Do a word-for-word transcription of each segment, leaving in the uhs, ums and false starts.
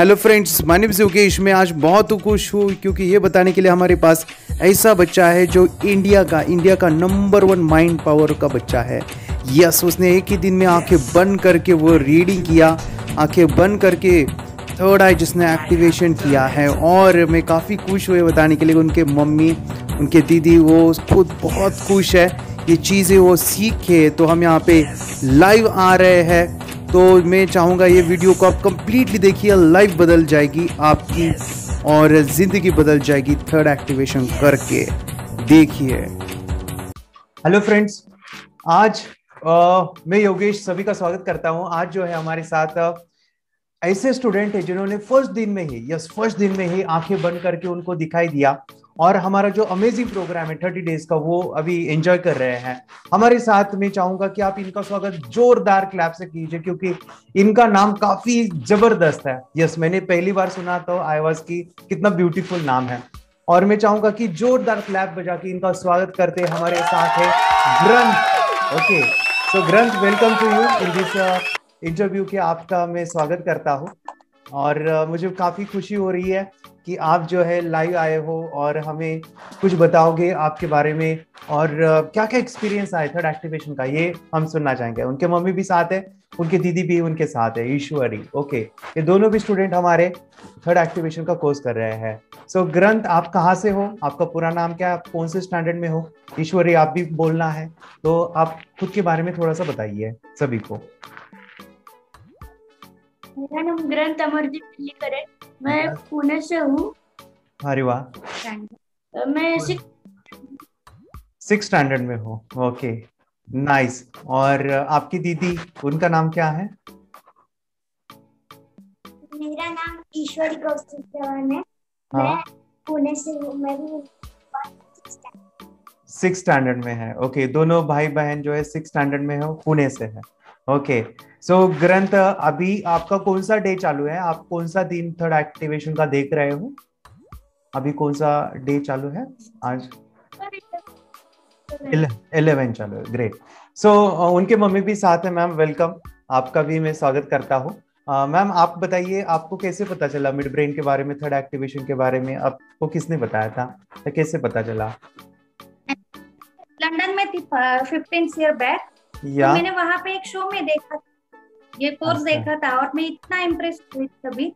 Hello friends, my name is Yogesh. मैं आज बहुत खुश हूँ क्योंकि ये बताने के लिए हमारे पास ऐसा बच्चा है जो इंडिया का इंडिया का नंबर वन माइंड पावर का बच्चा है। यस, उसने एक ही दिन में आंखें बंद करके वो रीडिंग किया, आंखें बंद करके थर्ड आई जिसने एक्टिवेशन किया है। और मैं काफ़ी खुश हुए बताने के लिए उनके मम्मी, उनके दीदी, वो खुद बहुत खुश है ये चीज़ें वो सीखे। तो हम यहाँ पे लाइव आ रहे हैं, तो मैं चाहूँगा ये वीडियो को आप कंप्लीटली देखिए। लाइफ बदल जाएगी आपकी और ज़िंदगी बदल जाएगी थर्ड एक्टिवेशन करके, देखिए। हेलो फ्रेंड्स, आज आ, मैं योगेश सभी का स्वागत करता हूँ। आज जो है हमारे साथ ऐसे स्टूडेंट है जिन्होंने फर्स्ट दिन में ही यस फर्स्ट दिन में ही आंखें बंद करके उनको दिखाई दिया और हमारा जो अमेजिंग प्रोग्राम है थर्टी डेज का वो अभी एंजॉय कर रहे हैं हमारे साथ। मैं चाहूंगा कि आप इनका स्वागत जोरदार क्लैप से कीजिए क्योंकि इनका नाम काफी जबरदस्त है। यस, मैंने पहली बार सुना तो आई वाज की कितना ब्यूटीफुल नाम है। और मैं चाहूंगा कि जोरदार क्लैप बजा के इनका स्वागत करते। हमारे साथ है ग्रंथ। Okay, so Granth, welcome to you in this interview के आपका मैं स्वागत करता हूँ। और मुझे काफ़ी खुशी हो रही है कि आप जो है लाइव आए हो और हमें कुछ बताओगे आपके बारे में और क्या क्या एक्सपीरियंस आया थर्ड एक्टिवेशन का, ये हम सुनना चाहेंगे। उनके मम्मी भी साथ है, उनके दीदी भी उनके साथ है, ईश्वरी। ओके, ये दोनों भी स्टूडेंट हमारे थर्ड एक्टिवेशन का कोर्स कर रहे हैं। सो ग्रंथ, आप कहाँ से हो, आपका पूरा नाम क्या है, आप कौन से स्टैंडर्ड में हो? ईश्वरी, आप भी बोलना है तो आप खुद के बारे में थोड़ा सा बताइए सभी को। मेरा नाम ग्रंथ अमरदीप दिल्लीकर है, मैं पुणे से हूँ। अरे वाह, मैं सिक्स स्टैंडर्ड में हूँ। Okay, nice. और आपकी दीदी, उनका नाम क्या है? मेरा नाम ईश्वरी कौशिक चौहान है। हाँ? मैं पुणे से हूँ, मैं भी सिक्स स्टैंडर्ड में है। ओके, दोनों भाई बहन जो है सिक्स स्टैंडर्ड में हो, पुणे से है। ओके, सो ग्रंथ, अभी आपका कौन सा डे चालू है, आप कौन सा दिन थर्ड एक्टिवेशन का देख रहे हो, अभी कौन सा डे चालू है? आज इलेवन चालू है। ग्रेट। सो so, उनके मम्मी भी साथ है। मैम वेलकम, आपका भी मैं स्वागत करता हूँ। uh, मैम आप बताइए, आपको कैसे पता चला मिड ब्रेन के बारे में, थर्ड एक्टिवेशन के बारे में आपको किसने बताया था, कैसे पता चला? लंदन में थी फिफ्टीन ईयर बैक, तो मैंने वहाँ पे एक शो में देखा, ये कोर्स देखा था और मैं इतना इम्प्रेस हुई तभी।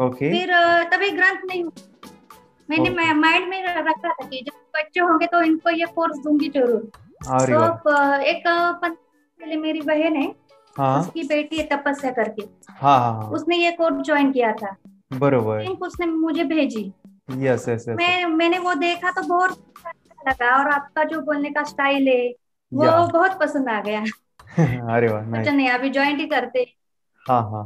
ओके, फिर तभी ग्रंथ नहीं हुआ। मैंने माइंड में रखा था कि जब बच्चे होंगे तो इनको ये कोर्स दूंगी जरूर। तो एक पहले मेरी बहन है, हाँ? उसकी बेटी है तपस्या करके, हाँ, हाँ। उसने ये कोर्स ज्वाइन किया था, बरोबर, उसने मुझे भेजी। यस यस, मैं मैंने वो देखा तो बहुत अच्छा लगा और आपका जो बोलने का स्टाइल है वो बहुत पसंद आ गया। अरे वाह, अच्छा नहीं, अभी ज्वाइंट ही करते। हाँ हाँ,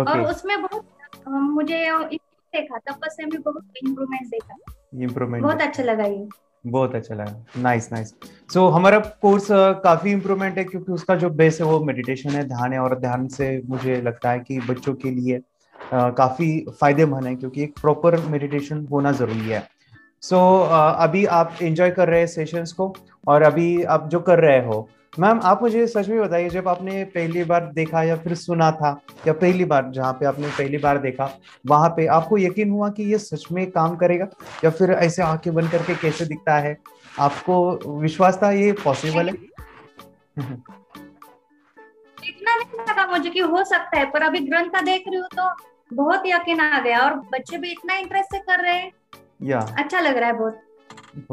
ओके। और उसमें बहुत मुझे देखा, तपस्या में बहुत इम्प्रूवमेंट देखा, इम्प्रूवमेंट बहुत अच्छा लगा, ये बहुत अच्छा लगा। Nice nice. सो हमारा कोर्स काफी इम्प्रूवमेंट है क्योंकि उसका जो बेस है वो मेडिटेशन है, ध्यान है। और ध्यान से मुझे लगता है कि बच्चों के लिए आ, काफी फायदेमंद है क्योंकि एक प्रॉपर मेडिटेशन होना जरूरी है। सो so, uh, अभी आप एंजॉय कर रहे हैं सेशंस को और अभी आप जो कर रहे हो। मैम आप मुझे सच में बताइए, जब आपने पहली बार देखा या फिर सुना था या पहली बार जहाँ पे आपने पहली बार देखा वहाँ पे आपको यकीन हुआ कि ये सच में काम करेगा, या फिर ऐसे आंखें बंद करके कैसे दिखता है, आपको विश्वास था ये पॉसिबल है? इतना नहीं लगा मुझे कि हो सकता है, पर अभी ग्रंथ का देख रही हूँ तो बहुत यकीन आ गया और बच्चे भी इतना इंटरेस्ट से कर रहे हैं, या अच्छा लग रहा है बहुत।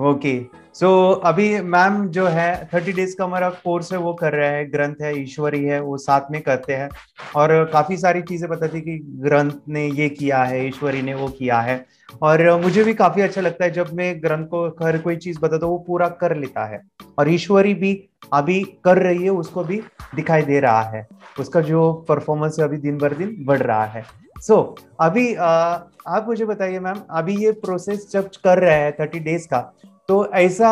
ओके, सो अभी मैम जो है थर्टी डेज का हमारा कोर्स है वो कर रहे हैं, ग्रंथ है, ईश्वरी है, वो साथ में करते हैं और काफी सारी चीजें बताती कि ग्रंथ ने ये किया है, ईश्वरी ने वो किया है। और मुझे भी काफी अच्छा लगता है जब मैं ग्रंथ को हर कोई चीज बताता हूँ वो पूरा कर लेता है, और ईश्वरी भी अभी कर रही है, उसको भी दिखाई दे रहा है, उसका जो परफॉर्मेंस है अभी दिन भर दिन बढ़ रहा है। सो so, अभी आ, आप मुझे बताइए मैम, अभी ये प्रोसेस जब कर रहे हैं थर्टी डेज का, तो ऐसा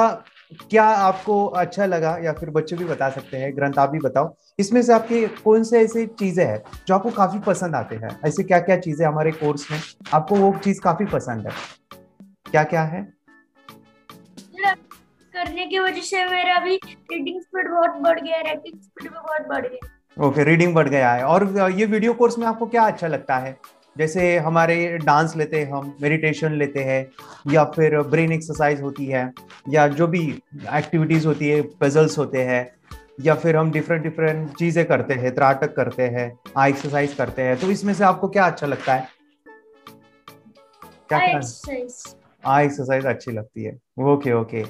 क्या आपको अच्छा लगा, या फिर बच्चे भी बता सकते हैं, ग्रंथ आप भी बताओ, इसमें से आपके कौन से ऐसी चीजें हैं जो आपको काफी पसंद आते हैं, ऐसे क्या क्या चीजें हमारे कोर्स में आपको वो चीज काफी पसंद है, क्या क्या है? करने की वजह से मेरा भी रीडिंग स्पीड बहुत बढ़ गया, राइटिंग स्पीड भी बहुत बढ़ गई। ओके, रीडिंग बढ़ गया है। और ये वीडियो कोर्स में आपको क्या अच्छा लगता है, जैसे हमारे डांस लेते हैं, हम मेडिटेशन लेते हैं या फिर ब्रेन एक्सरसाइज होती है या जो भी एक्टिविटीज़ होती है, पजल्स होते हैं या फिर हम डिफरेंट डिफरेंट चीज़ें करते हैं, त्राटक करते हैं, आई एक्सरसाइज करते हैं। तो इसमें से आपको क्या अच्छा लगता है? क्या आई एक्सरसाइज अच्छी लगती है। Okay okay.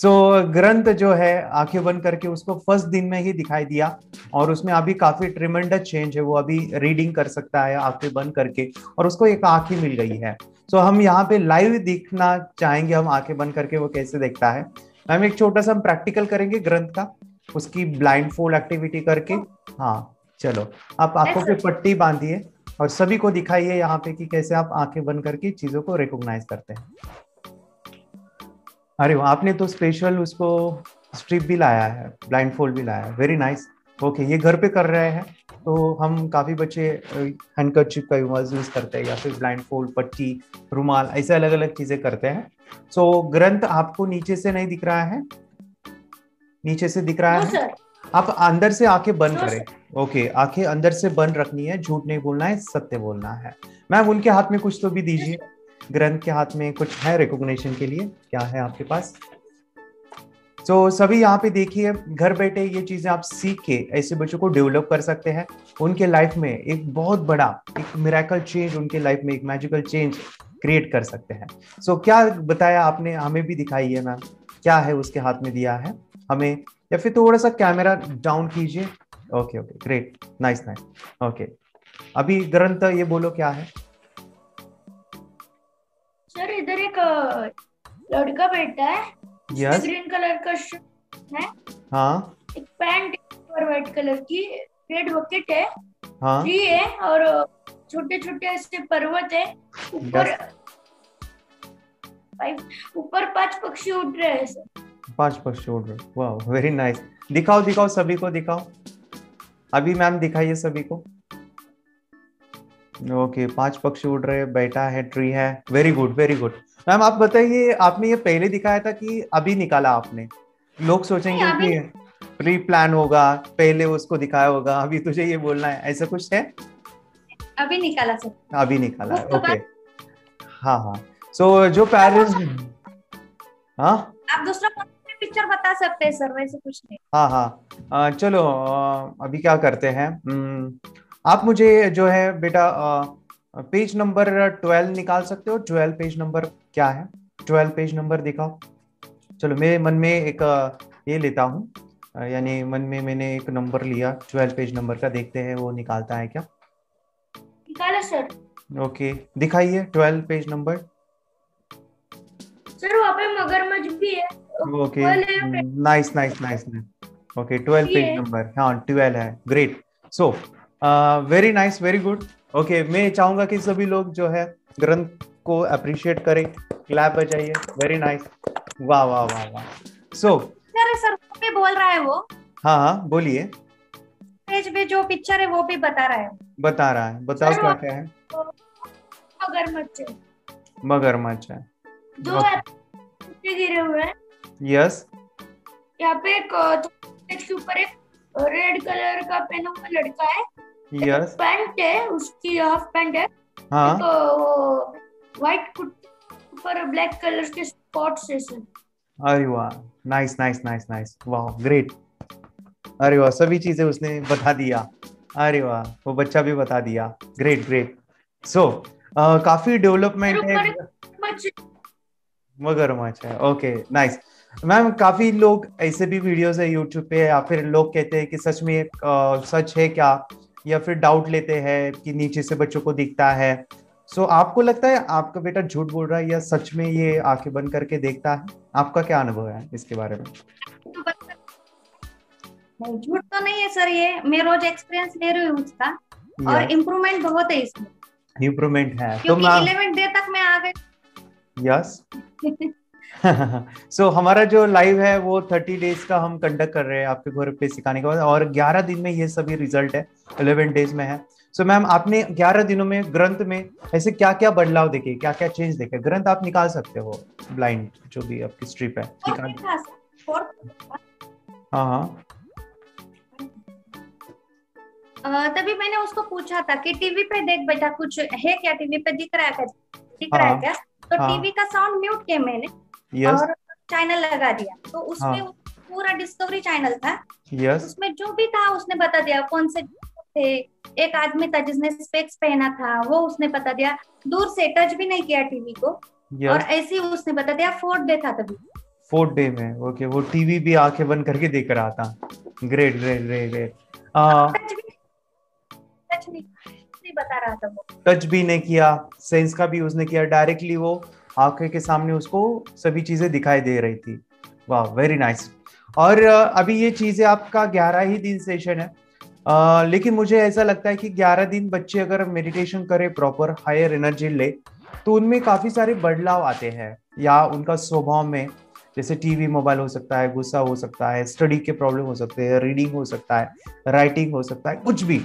सो ग्रंथ जो है आंखें बंद करके उसको फर्स्ट दिन में ही दिखाई दिया और उसमें अभी काफी ट्रिमेंडस चेंज है। वो अभी रीडिंग कर सकता है आंखें बंद करके और उसको एक आंख ही मिल गई है। सो so, हम यहाँ पे लाइव देखना चाहेंगे, हम आंखें बंद करके वो कैसे देखता है। हम एक छोटा सा हम प्रैक्टिकल करेंगे ग्रंथ का, उसकी ब्लाइंड फोल्ड एक्टिविटी करके। हाँ चलो, आप आंखों पे पट्टी बांधिए और सभी को दिखाइए यहाँ पे कि कैसे आप आंखें बंद करके चीजों को रिकॉग्नाइज करते हैं। अरे वाह, आपने तो स्पेशल उसको स्ट्रिप भी लाया है, ब्लाइंडफोल्ड भी लाया है। Very nice. ओके, ये घर पे कर रहे हैं तो हम काफ़ी बच्चे हैंडकरचिप का यूज़ करते हैं या फिर ब्लाइंडफोल्ड, पट्टी, रुमाल, ऐसे अलग अलग चीज़ें करते हैं। सो so, ग्रंथ आपको नीचे से नहीं दिख रहा है? नीचे से दिख रहा है? आप अंदर से आंखें बंद करें। ओके, आंखें अंदर से बंद रखनी है, झूठ नहीं बोलना है, सत्य बोलना है। मैम उनके हाथ में कुछ तो भी दीजिए। ग्रंथ के हाथ में कुछ है रिकॉग्निशन के लिए, क्या है आपके पास? तो so, सभी यहाँ पे देखिए, घर बैठे ये चीजें आप सीख के ऐसे बच्चों को डेवलप कर सकते हैं। उनके लाइफ में एक बहुत बड़ा एक मिरेकल चेंज, उनके लाइफ में एक मैजिकल चेंज क्रिएट कर सकते हैं। सो so, क्या बताया आपने, हमें भी दिखाई है मैम, क्या है उसके हाथ में दिया है हमें? या फिर थोड़ा सा कैमरा डाउन कीजिए। Okay okay, great, nice nice. Okay, अभी ग्रंथ ये बोलो क्या है? सर इधर एक लड़का बैठा है, yes. ग्रीन कलर का शर्ट है, हाँ, एक पैंट और व्हाइट कलर की, रेड बकेट है, हाँ, ट्री है और छोटे छोटे ऐसे पर्वत है, ऊपर ऊपर पांच पक्षी उड़ रहे हैं सर। पांच पक्षी उड़ रहे, वाह, वेरी नाइस। दिखाओ दिखाओ, सभी को दिखाओ। अभी मैम दिखाइए सभी को। ओके okay, पांच पक्षी उड़ रहे, बैठा है, ट्री है। Very good very good. Ma'am आप बताइए, आपने ये पहले दिखाया था कि अभी निकाला आपने? लोग सोचेंगे कि प्री प्लान होगा, पहले उसको दिखाया होगा, अभी तुझे ये बोलना है, ऐसा कुछ है? अभी निकाला सर, अभी निकाला। ओके, हाँ हाँ। सो जो पेरेंट्स, हाँ आप दूसरा पिक्चर बता सकते हैं सर, वैसे कुछ नहीं। हाँ हाँ, चलो अभी क्या करते हैं, आप मुझे जो है बेटा पेज नंबर ट्वेल्व निकाल सकते हो? ट्वेल्व पेज नंबर क्या है? ट्वेल्व पेज नंबर दिखाओ। चलो मेरे मन में एक ये लेता हूँ, यानी मन में मैंने एक नंबर लिया ट्वेल्व पेज नंबर का, देखते हैं वो निकालता है क्या। निकाला सर। ओके, दिखाइए ट्वेल्व पेज नंबर। सर वहाँ पे मगरमच्छ भी है। Okay, nice nice nice. Okay, twelve page number, हाँ ट्वेल्व है, great. So very nice, very good. Okay, मैं चाहूंगा कि सभी लोग जो है ग्रंथ को अप्रिशिएट करें, क्लैप बजाइए। वेरी नाइस, वाह वाह वाह वाह। सो सर सर पे बोल रहा है वो, हाँ हाँ बोलिए। पेज पे जो पिक्चर है वो भी बता रहा है। बता रहा है, बताओ क्या क्या है? मगरमच्छ है, मगरमच्छ है, दो गिरे हुए हैं। यस, यहाँ पे के ऊपर एक रेड कलर का पहना हुआ लड़का है, yes. पैंट है, उसकी हाफ पैंट है, हाँ, तो व्हाइट कुर्ती पर ब्लैक कलर के स्पॉट्स है सर। अरे वाह, नाइस नाइस नाइस नाइस, वाह ग्रेट। अरे वाह, सभी चीजें उसने बता दिया। अरे वाह, वो बच्चा भी बता दिया, ग्रेट ग्रेट। सो so, काफी डेवलपमेंट है। मगरमच्छ है, ओके नाइस। मैम काफी लोग ऐसे भी वीडियोस है यूट्यूब पे, या फिर लोग कहते हैं कि सच में आ, सच है क्या, या फिर डाउट लेते हैं कि नीचे से बच्चों को दिखता है। सो so, आपको लगता है आपका बेटा झूठ बोल रहा है या सच में ये आंखें बंद करके देखता है? आपका क्या अनुभव है इसके बारे में? झूठ तो नहीं है सर, ये मैं रोज एक्सपीरियंस ले रही हूँ उसका, और इम्प्रूवमेंट बहुत है इसमें। इम्प्रूवमेंट है तो इलेवन डे तक मैं आ गई। यस। सो so, हमारा जो लाइव है वो थर्टी डेज का हम कंडक्ट कर रहे हैं आपके घर पे सिखाने के बाद, और ग्यारह दिन में ये सभी रिजल्ट है, इलेवन डेज में है। सो so, मैम आपने ग्यारह दिनों में ग्रंथ में ऐसे क्या क्या बदलाव देखे, क्या क्या चेंज देखे? ग्रंथ आप निकाल सकते हो, ब्लाइंड जो भी आपकी स्ट्रिप है निकाल। हाँ हाँ तभी मैंने उसको पूछा था कि टीवी पे देख बेटा कुछ है क्या, टीवी पे दिख रहा है क्या, दिख रहा है क्या, तो टीवी का साउंड म्यूट किया मैंने और चैनल लगा दिया, तो उसमें पूरा डिस्कवरी चैनल था, उसमें जो भी था उसने बता दिया, कौन से थे, एक आदमी था जिसने स्पेक्स पहना था वो उसने बता दिया, दूर से टच भी नहीं किया टीवी को, और ऐसे ही उसने बता दिया। फोर्थ डे था तभी, फोर्थ डे में ओके, वो टीवी भी आंखें बंद करके देख रहा था। Great great great great. Touch भी टच नहीं, नहीं बता रहा था वो, टच भी नहीं किया, सेंस का भी उसने किया, डायरेक्टली वो आंखें के सामने उसको सभी चीजें दिखाई दे रही थी। वाह, वेरी नाइस। और अभी ये चीजें आपका ग्यारह ही दिन सेशन है, आ, लेकिन मुझे ऐसा लगता है कि ग्यारह दिन बच्चे अगर मेडिटेशन करे, प्रॉपर हायर एनर्जी ले, तो उनमें काफी सारे बदलाव आते हैं, या उनका स्वभाव में, जैसे टीवी मोबाइल हो सकता है, गुस्सा हो सकता है, स्टडी के प्रॉब्लम हो सकते हैं, रीडिंग हो सकता है, राइटिंग हो सकता है, कुछ भी,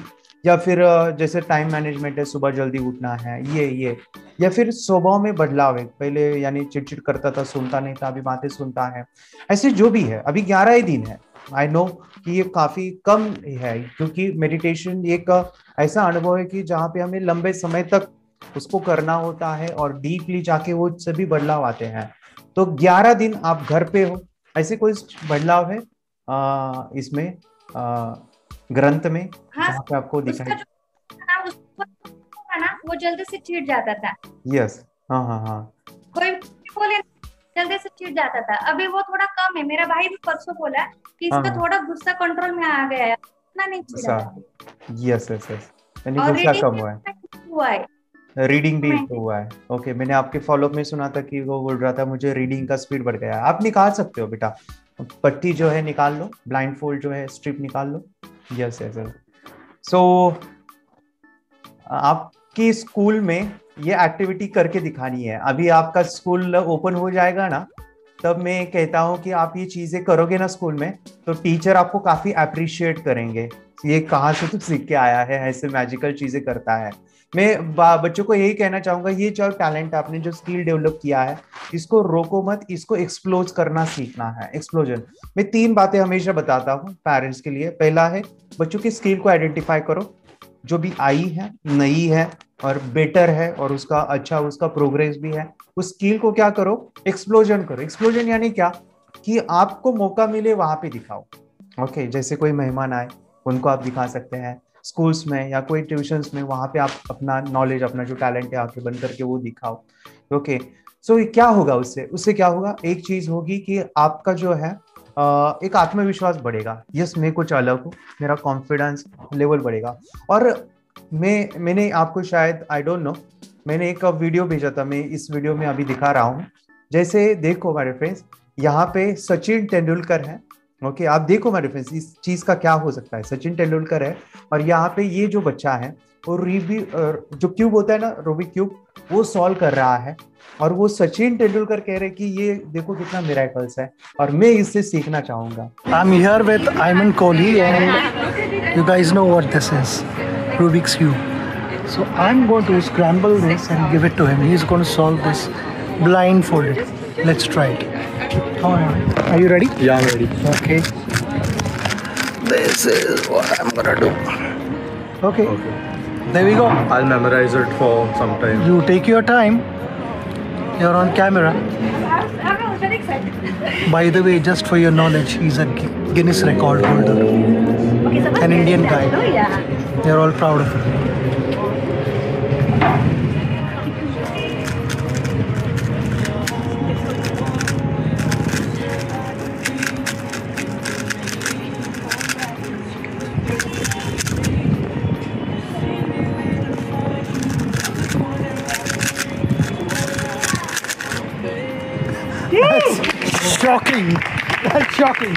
या फिर जैसे टाइम मैनेजमेंट है, सुबह जल्दी उठना है, ये ये या फिर स्वभाव में बदलाव है, पहले यानी चिड़चिड़ करता था, सुनता नहीं था, अभी बातें सुनता है, ऐसे जो भी है। अभी ग्यारह ही दिन है, आई नो कि ये काफी कम है, क्योंकि मेडिटेशन एक ऐसा अनुभव है कि जहाँ पे हमें लंबे समय तक उसको करना होता है और डीपली जाके वो सभी बदलाव आते हैं। तो ग्यारह दिन आप घर पे हो, ऐसे कोई बदलाव है आ, इसमें आ, ग्रंथ में? हाँ, पे आपको दिखाई ना वो जल्दी से चिढ़ जाता था। यस, हाँ हाँ हाँ, कोई बोले जल्दी से चिढ़ जाता था, अभी वो थोड़ा कम है। मेरा भाई भी परसों बोला कि इसका हाँ, थोड़ा गुस्सा कंट्रोल में आ गया है, इतना नहीं चिढ़ा। यस यस यस, यानी गुस्सा कम हुआ है, हुआ है रीडिंग भी हुआ है। ओके, मैंने आपके फॉलोअप में सुना था कि वो बोल रहा था मुझे रीडिंग का स्पीड बढ़ गया है। आप निकाल सकते हो बेटा, पट्टी जो है निकाल लो, ब्लाइंड फोल्ड जो है स्ट्रिप निकाल लो। Yes yes. सो आपके स्कूल में ये एक्टिविटी करके दिखानी है। अभी आपका स्कूल ओपन हो जाएगा ना, तब मैं कहता हूँ कि आप ये चीजें करोगे ना स्कूल में, तो टीचर आपको काफी अप्रिशिएट करेंगे, ये कहाँ से तुम सीख के आया है, ऐसे मैजिकल चीजें करता है। मैं बच्चों को यही कहना चाहूंगा, ये जो टैलेंट आपने, जो स्किल डेवलप किया है, इसको रोको मत, इसको एक्सप्लोज करना सीखना है। एक्सप्लोजन मैं तीन बातें हमेशा बताता हूँ पेरेंट्स के लिए। पहला है, बच्चों की स्किल को आइडेंटिफाई करो, जो भी आई है, नई है और बेटर है और उसका अच्छा, उसका प्रोग्रेस भी है, उस स्किल को क्या करो, एक्सप्लोजन करो। एक्सप्लोजन यानी क्या, कि आपको मौका मिले वहां पे दिखाओ। ओके, जैसे कोई मेहमान आए उनको आप दिखा सकते हैं, स्कूल्स में या कोई ट्यूशन्स में, वहाँ पे आप अपना नॉलेज, अपना जो टैलेंट है आके बंद करके वो दिखाओ। ओके, सो so, क्या होगा उससे उससे क्या होगा, एक चीज होगी कि आपका जो है एक आत्मविश्वास बढ़ेगा। यस, मैं कुछ अलग हूँ, मेरा कॉन्फिडेंस लेवल बढ़ेगा। और मैं मैंने आपको शायद, आई डोंट नो, मैंने एक वीडियो भेजा था, मैं इस वीडियो में अभी दिखा रहा हूँ। जैसे देखो मेरे फ्रेंड्स, यहाँ पे सचिन तेंदुलकर है। ओके, आप देखो मेरे फ्रेंड्स, इस चीज का क्या हो सकता है। सचिन तेंदुलकर है और यहाँ पे ये जो बच्चा है वो रूबी, जो क्यूब होता है ना, रूबिक क्यूब, वो सॉल्व कर रहा है और वो सचिन तेंदुलकर कह रहे कि ये देखो कितना मिरेकल्स है और मैं इससे सीखना चाहूंगा। I am here with Aiman Kohli and you guys know what this is, Rubik's cube. So I am going to scramble this and give it to him, he is going to solve this blindfolded. Let's try it. How are you? Are you ready? Yeah, I'm ready. Okay. This is what I'm gonna do. Okay. Okay. There we go. I'll memorize it for some time. You take your time. You're on camera. I'm, I'm very excited. By the way, just for your knowledge, he's a Guinness record holder. Okay, so an Indian guy. Oh yeah. They're all proud of him. Shocking! That's shocking.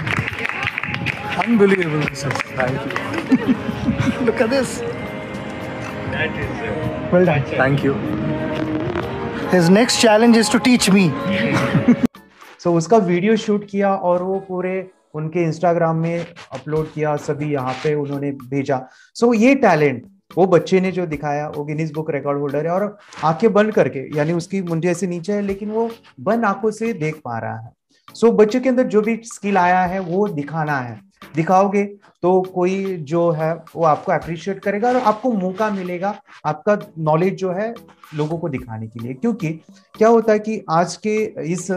Unbelievable, sir. Thank you. Look at this. That is uh, well done. Thank you. His next challenge is to teach me. So उसका video shoot किया और वो पूरे उनके Instagram में upload किया, सभी यहाँ पे उन्होंने भेजा। सो so, ये टैलेंट वो बच्चे ने जो दिखाया, वो गिनीज बुक रिकॉर्ड होल्डर है और आंखें बंद करके, यानी उसकी मुंडिया से नीचे है लेकिन वो बंद आंखों से देख पा रहा है। सो so, बच्चे के अंदर जो भी स्किल आया है वो दिखाना है। दिखाओगे तो कोई जो है वो आपको अप्रिशिएट करेगा और आपको मौका मिलेगा आपका नॉलेज जो है लोगों को दिखाने के लिए। क्योंकि क्या होता है कि आज के इस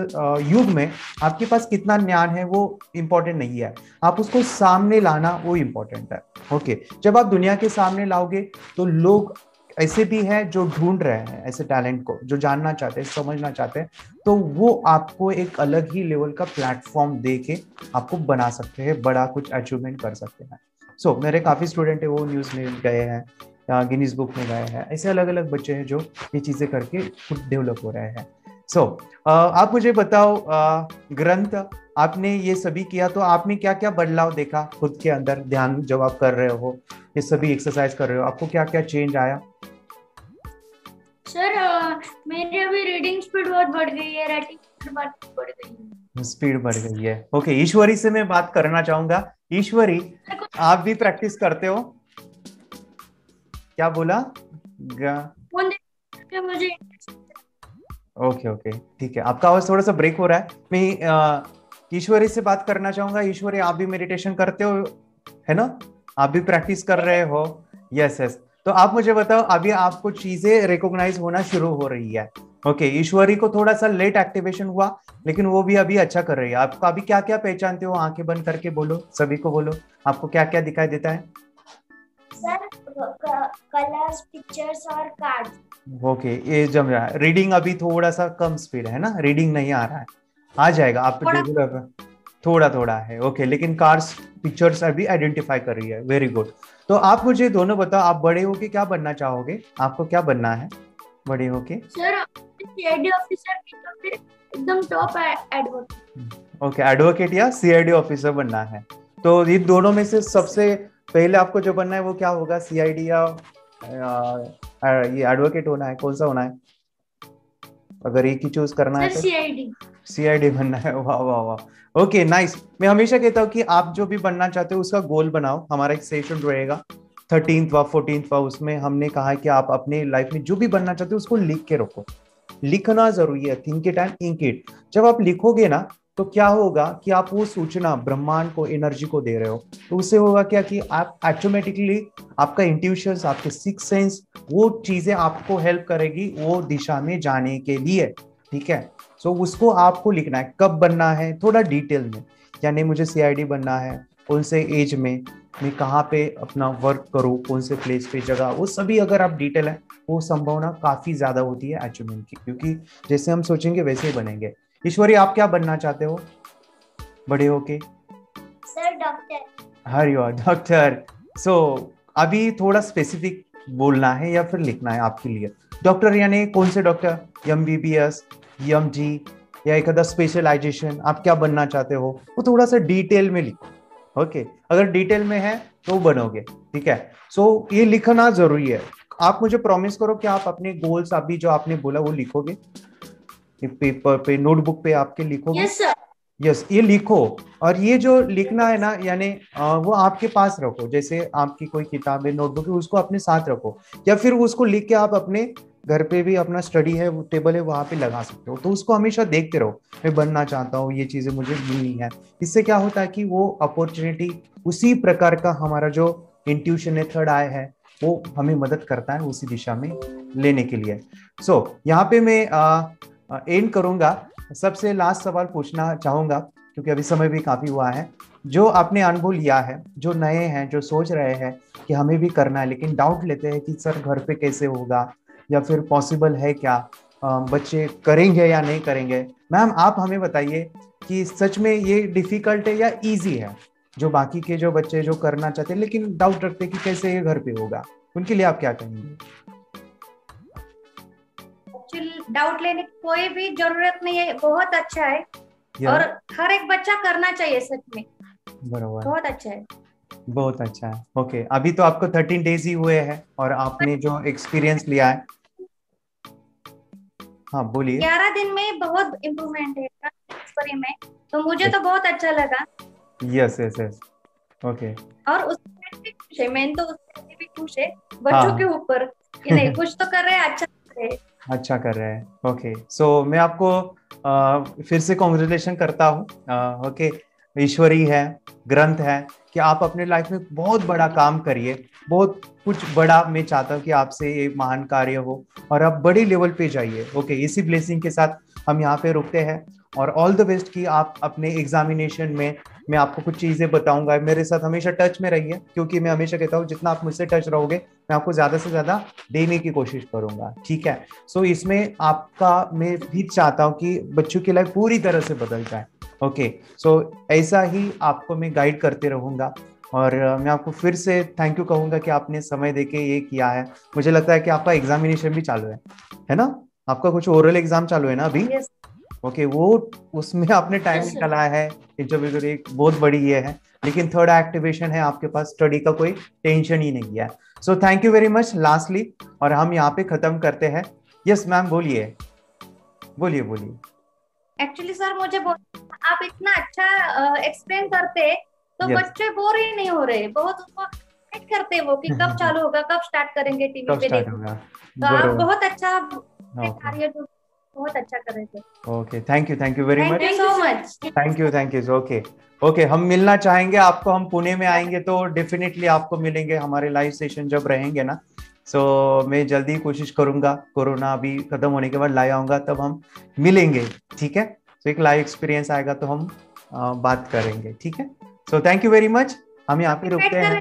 युग में आपके पास कितना ज्ञान है वो इम्पोर्टेंट नहीं है, आप उसको सामने लाना वो इम्पोर्टेंट है। ओके, जब आप दुनिया के सामने लाओगे तो लोग ऐसे भी हैं जो ढूंढ रहे हैं ऐसे टैलेंट को, जो जानना चाहते हैं, समझना चाहते हैं, तो वो आपको एक अलग ही लेवल का प्लेटफॉर्म देके आपको बना सकते हैं, बड़ा कुछ अचीवमेंट कर सकते हैं। सो so, मेरे काफ़ी स्टूडेंट है वो न्यूज़ीलैंड गए हैं, गिनीज बुक में गए हैं, ऐसे अलग अलग बच्चे हैं जो ये चीज़ें करके खुद डेवलप हो रहे हैं। सो so, आप मुझे बताओ ग्रंथ, आपने ये सभी किया तो आप में क्या क्या बदलाव देखा खुद के अंदर? ध्यान जब आप कर रहे हो, ये सभी एक्सरसाइज कर रहे हो, आपको क्या क्या चेंज आया? सर मेरी अभी रीडिंग स्पीड बहुत बढ़ गई है, राइटिंग स्पीड बहुत बढ़ गई है, स्पीड बढ़ गई है। ओके, ईश्वरी से मैं बात करना चाहूंगा। ईश्वरी, आप भी प्रैक्टिस करते हो? क्या बोला? मुझे ओके ओके ठीक है, आपका आवाज थोड़ा सा ब्रेक हो रहा है। मैं ईश्वरी से बात करना चाहूंगा। ईश्वरी, आप भी मेडिटेशन करते हो है ना, आप भी प्रैक्टिस कर रहे हो? यस यस, तो आप मुझे बताओ अभी आपको चीजें रिकॉग्नाइज होना शुरू हो रही है। ओके, ईश्वरी को थोड़ा सा लेट एक्टिवेशन हुआ लेकिन वो भी अभी अच्छा कर रही है। आपको अभी क्या क्या पहचानते हो? आंखें बंद करके बोलो, सभी को बोलो, आपको क्या क्या दिखाई देता है? सर कलर्स, पिक्चर्स और कार्ड्स। ओके, ये जम रहा है। रीडिंग अभी थोड़ा सा कम स्पीड है ना, रीडिंग नहीं आ रहा है, आ जाएगा आप रेगुलर, थोड़ा थोड़ा है। ओके, लेकिन कार्ड्स, पिक्चर्स अभी आइडेंटिफाई कर रही है। Very good. तो आप मुझे दोनों बताओ, आप बड़े होके क्या बनना चाहोगे? आपको क्या बनना है बड़े होके? सर सीआईडी ऑफिसर या फिर एकदम टॉप एडवोकेट। ओके, एडवोकेट या सीआईडी ऑफिसर बनना है। तो ये दोनों में से सबसे पहले आपको जो बनना है वो क्या होगा? सीआईडी या ये एडवोकेट होना है? कौन सा होना है? अगर एक ही चूज करना है तो सीआईडी सीआईडी बनना है। वाह वाह वाह, ओके नाइस। मैं हमेशा कहता हूँ कि आप जो भी बनना चाहते हो उसका गोल बनाओ। हमारा एक सेशन रहेगा थर्टींथ वा फोर्टींथ वा, उसमें हमने कहा है कि आप अपने लाइफ में जो भी बनना चाहते हो उसको लिख के रखो। लिखना जरूरी है, think it and ink it. जब आप लिखोगे ना तो क्या होगा कि आप वो सूचना ब्रह्मांड को, एनर्जी को दे रहे हो, तो उससे होगा क्या कि आप ऑटोमेटिकली आपका इंट्यूशन, आपके सिक्स सेंस, वो चीजें आपको हेल्प करेगी वो दिशा में जाने के लिए। ठीक है, सो so, उसको आपको लिखना है। कब बनना है थोड़ा डिटेल में, यानी मुझे सीआईडी बनना है, कौन से एज में, मैं कहाँ पे अपना वर्क करूँ, कौन से प्लेस पे, जगह, वो सभी अगर आप डिटेल है वो संभावना काफी ज्यादा होती है अचीवमेंट की, क्योंकि जैसे हम सोचेंगे वैसे ही बनेंगे। ईश्वरी, आप क्या बनना चाहते हो बड़े होके? Sir doctor. हर यू आर डॉक्टर। सो अभी थोड़ा स्पेसिफिक बोलना है या फिर लिखना है आपके लिए। डॉक्टर यानी कौन से डॉक्टर? एमबीबीएस, एमडी या एक स्पेशलाइजेशन, आप क्या बनना चाहते हो वो थोड़ा सा डिटेल में लिखो। ओके, अगर डिटेल में है तो बनोगे। ठीक है, सो so, ये लिखना जरूरी है। आप मुझे प्रॉमिस करो कि आप अपने गोल्स अभी जो आपने बोला वो लिखोगे, पेपर पे, नोटबुक पे आपके लिखोगे। Yes sir. यस, ये लिखो। और ये जो लिखना है ना, यानी वो आपके पास रखो, जैसे आपकी कोई किताब है, नोटबुक है, उसको अपने साथ रखो, या फिर उसको लिख के आप अपने घर पे भी अपना स्टडी है, वो टेबल है, वहाँ पे लगा सकते हो। तो उसको हमेशा देखते रहो, मैं बनना चाहता हूँ, ये चीजें मुझे मिलनी है। इससे क्या होता है कि वो अपॉर्चुनिटी, उसी प्रकार का हमारा जो इंट्यूशन है, थर्ड आई है, वो हमें मदद करता है उसी दिशा में लेने के लिए। सो so, यहाँ पे मैं एंड करूंगा। सबसे लास्ट सवाल पूछना चाहूंगा क्योंकि अभी समय भी काफी हुआ है। जो आपने अनुभव लिया है, जो नए हैं, जो सोच रहे हैं कि हमें भी करना है लेकिन डाउट लेते हैं कि सर घर पे कैसे होगा, या फिर पॉसिबल है क्या, बच्चे करेंगे या नहीं करेंगे, मैम आप हमें बताइए कि सच में ये डिफिकल्ट है या ईजी है? जो बाकी के जो बच्चे जो करना चाहते हैं लेकिन डाउट रखते कि कैसे ये घर पे होगा, उनके लिए आप क्या कहेंगे? डाउट लेने की कोई भी जरूरत नहीं है, बहुत अच्छा है और हर एक बच्चा करना चाहिए सच में। बराबर, बहुत अच्छा है, बहुत अच्छा है। ओके, अभी तो आपको थर्टीन डेज ही हुए हैं और आपने जो एक्सपीरियंस लिया है, हाँ बोलिए। ग्यारह दिन में बहुत इम्प्रूवमेंट है में, तो मुझे तो बहुत अच्छा लगा। Yes yes yes, okay. और उसमें खुश है, मैं तो उसमें भी खुश है, बच्चों के ऊपर कि नहीं कुछ तो कर रहे हैं, अच्छा कर रहे हैं, अच्छा कर रहे हैं। ओके, सो मैं आपको आ, फिर से कॉन्ग्रेचुलेशन करता हूँ। ओके, ईश्वरी है, ग्रंथ है कि आप अपने लाइफ में बहुत बड़ा काम करिए, बहुत कुछ बड़ा। मैं चाहता हूँ कि आपसे ये महान कार्य हो और आप बड़े लेवल पे जाइए। ओके, इसी ब्लेसिंग के साथ हम यहाँ पे रुकते हैं और ऑल द बेस्ट कि आप अपने एग्जामिनेशन में, मैं आपको कुछ चीज़ें बताऊंगा। मेरे साथ हमेशा टच में रहिए क्योंकि मैं हमेशा कहता हूँ जितना आप मुझसे टच रहोगे मैं आपको ज़्यादा से ज़्यादा देने की कोशिश करूँगा, ठीक है। सो so, इसमें आपका मैं भी चाहता हूँ कि बच्चों की लाइफ पूरी तरह से बदल जाए। ओके, सो so, ऐसा ही आपको मैं गाइड करते रहूँगा और मैं आपको फिर से थैंक यू कहूँगा कि आपने समय देके ये किया है। मुझे लगता है कि आपका एग्जामिनेशन भी चालू है, है ना? आपका कुछ ओरल एग्जाम चालू है ना अभी? yes. ओके okay, वो उसमें आपने टाइम निकाला है, इंटरव्यू एक बहुत बड़ी ये है, लेकिन थर्ड एक्टिवेशन है आपके पास, स्टडी का कोई टेंशन ही नहीं है। So thank you very much lastly, और हम यहाँ पे खत्म करते हैं। यस मैम, बोलिए बोलिए बोलिए। एक्चुअली सर मुझे आप इतना अच्छा एक्सप्लेन uh, करते तो yes. बच्चे बोर ही नहीं हो रहे, बहुत उसको एक्ट करते वो कि कब चालू होगा, कब स्टार्ट करेंगे टीवी पे देखना। तो आप बहुत अच्छा कार्य बहुत अच्छा कर रहे थे। Okay, thank you thank you very much, thank you so much, thank you thank you. Okay okay, हम मिलना चाहेंगे आपको, हम पुणे में आएंगे तो डेफिनेटली आपको मिलेंगे, हमारे लाइव सेशन जब रहेंगे ना। सो so, मैं जल्दी कोशिश करूंगा, कोरोना अभी खत्म होने के बाद लाइव आऊंगा, तब हम मिलेंगे, ठीक है। सो एक लाइव एक्सपीरियंस आएगा तो हम आ, बात करेंगे, ठीक है। So thank you very much, हम यहाँ पे रुकते हैं,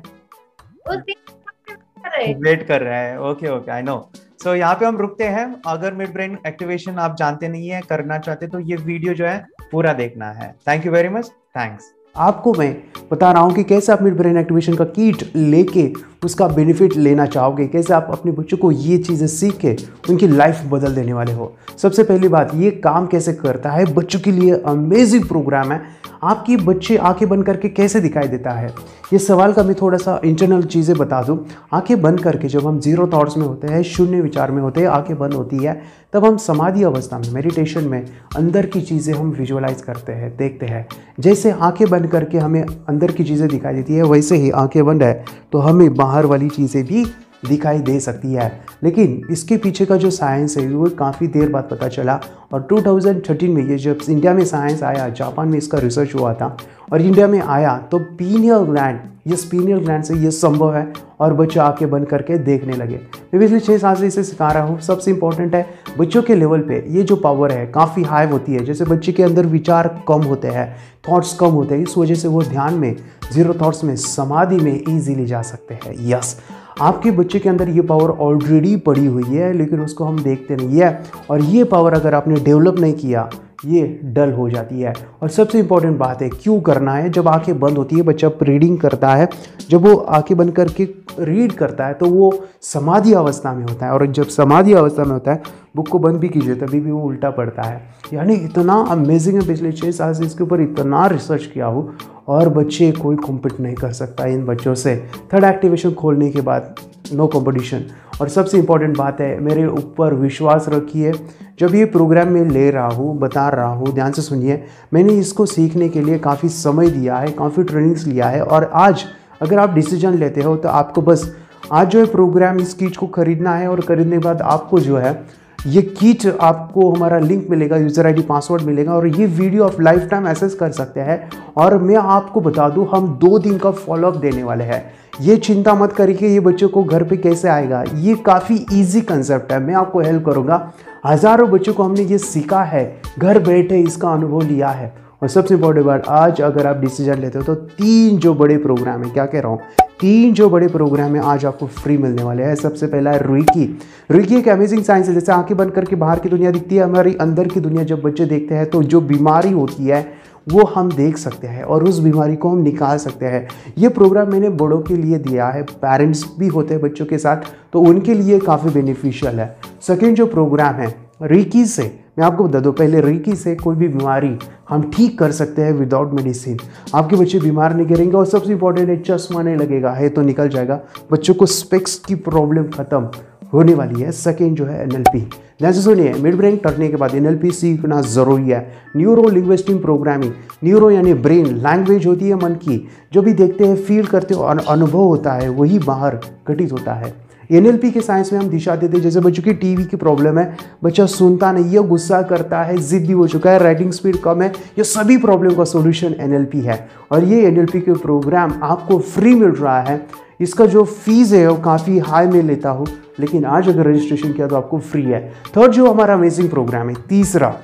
वेट कर रहे हैं। Okay okay, I know. So so, यहाँ पे हम रुकते हैं। अगर मिड ब्रेन एक्टिवेशन आप जानते नहीं है, करना चाहते तो ये वीडियो जो है पूरा देखना है। Thank you very much, thanks. आपको मैं बता रहा हूँ कि कैसे आप मिड ब्रेन एक्टिवेशन का किट लेके उसका बेनिफिट लेना चाहोगे, कैसे आप अपने बच्चों को ये चीज़ें सीख के उनकी लाइफ बदल देने वाले हो। सबसे पहली बात, ये काम कैसे करता है, बच्चों के लिए अमेजिंग प्रोग्राम है। आपकी बच्चे आंखें बंद करके कैसे दिखाई देता है, ये सवाल का मैं थोड़ा सा इंटरनल चीज़ें बता दूं। आंखें बंद करके जब हम जीरो थॉट्स में होते हैं, शून्य विचार में होते हैं, आंखें बंद होती है, तब हम समाधि अवस्था में, मेडिटेशन में अंदर की चीज़ें हम विजुअलाइज करते हैं, देखते हैं। जैसे आंखें बंद करके हमें अंदर की चीज़ें दिखाई देती है, वैसे ही आंखें बंद है तो हमें बाहर वाली चीज़ें भी दिखाई दे सकती है। लेकिन इसके पीछे का जो साइंस है वो काफ़ी देर बाद पता चला, और दो हज़ार तेरह में ये जब इंडिया में साइंस आया, जापान में इसका रिसर्च हुआ था और इंडिया में आया, तो पीनियल ग्लैंड, ये स्पीनियल ग्लैंड से ये संभव है और बच्चे आंखें बंद करके देखने लगे। मैं पिछले छः साल से इसे सिखा रहा हूँ। सबसे इंपॉर्टेंट है बच्चों के लेवल पे ये जो पावर है काफ़ी हाई होती है। जैसे बच्चे के अंदर विचार कम होते हैं, थॉट्स कम होते हैं, इस वजह से वो ध्यान में, जीरो थॉट्स में, समाधि में ईजीली जा सकते हैं। यस, आपके बच्चे के अंदर ये पावर ऑलरेडी पड़ी हुई है लेकिन उसको हम देखते नहीं है, और ये पावर अगर आपने डेवलप नहीं किया ये डल हो जाती है। और सबसे इम्पॉर्टेंट बात है क्यों करना है, जब आंखें बंद होती है बच्चा रीडिंग करता है, जब वो आंखें बंद करके रीड करता है तो वो समाधि अवस्था में होता है, और जब समाधि अवस्था में होता है, बुक को बंद भी कीजिए तभी भी वो उल्टा पड़ता है। यानी इतना अमेजिंग है, पिछले छः साल से इसके ऊपर इतना रिसर्च किया हो और बच्चे कोई कॉम्पिट नहीं कर सकता इन बच्चों से। थर्ड एक्टिवेशन खोलने के बाद नो कॉम्पिटिशन। और सबसे इम्पॉर्टेंट बात है, मेरे ऊपर विश्वास रखिए, जब ये प्रोग्राम मैं ले रहा हूँ, बता रहा हूँ, ध्यान से सुनिए, मैंने इसको सीखने के लिए काफ़ी समय दिया है, काफ़ी ट्रेनिंग्स लिया है, और आज अगर आप डिसीजन लेते हो तो आपको बस आज जो है प्रोग्राम, इस किट को खरीदना है, और खरीदने के बाद आपको जो है ये किट, आपको हमारा लिंक मिलेगा, यूज़र आईडी, पासवर्ड मिलेगा, और ये वीडियो आप लाइफ टाइम एक्सेस कर सकते हैं। और मैं आपको बता दूं, हम दो दिन का फॉलोअप देने वाले हैं। ये चिंता मत करिए ये बच्चों को घर पे कैसे आएगा, ये काफ़ी इजी कंसेप्ट है, मैं आपको हेल्प करूँगा। हज़ारों बच्चों को हमने ये सीखा है, घर बैठे इसका अनुभव लिया है। और सबसे इम्पोर्टेंट बात, आज अगर आप डिसीजन लेते हो तो तीन जो बड़े प्रोग्राम है, क्या कह रहा हूँ, तीन जो बड़े प्रोग्राम है आज आपको फ्री मिलने वाले हैं। सबसे पहला है रुइकी। रुइकी एक अमेजिंग साइंस है। जैसे आंखें बंद करके बाहर की दुनिया दिखती है, हमारी अंदर की दुनिया जब बच्चे देखते हैं तो जो बीमारी होती है वो हम देख सकते हैं और उस बीमारी को हम निकाल सकते हैं। ये प्रोग्राम मैंने बड़ों के लिए दिया है, पेरेंट्स भी होते हैं बच्चों के साथ तो उनके लिए काफ़ी बेनिफिशियल है। सेकेंड जो प्रोग्राम है रिकी से, मैं आपको बता दूँ, पहले रिकी से कोई भी बीमारी हम ठीक कर सकते हैं विदाउट मेडिसिन। आपके बच्चे बीमार नहीं गिरेंगे, और सबसे इम्पोर्टेंट है चश्मा नहीं लगेगा, है तो निकल जाएगा। बच्चों को स्पेक्स की प्रॉब्लम खत्म होने वाली है। सेकेंड जो है एनएलपी। ध्यान से सुनिए, मिड ब्रेन करने के बाद एनएलपी सीखना ज़रूरी है। Neuro linguistic programming. न्यूरो यानी ब्रेन, लैंग्वेज होती है मन की, जो भी देखते हैं, फील करते हो, अनुभव होता है, वही बाहर घटित होता है। एनएलपी के साइंस में हम दिशा देते हैं, जैसे बच्चों की टीवी की प्रॉब्लम है, बच्चा सुनता नहीं है, गुस्सा करता है, जिद्दी हो चुका है, राइटिंग स्पीड कम है, ये सभी प्रॉब्लम का सोल्यूशन एनएलपी है। और ये एनएलपी के प्रोग्राम आपको फ्री मिल रहा है, इसका जो फीस है वो काफ़ी हाई में लेता हूँ, लेकिन आज अगर रजिस्ट्रेशन किया तो आपको फ्री है। थर्ड जो हमारा अमेजिंग प्रोग्राम है, तीसरा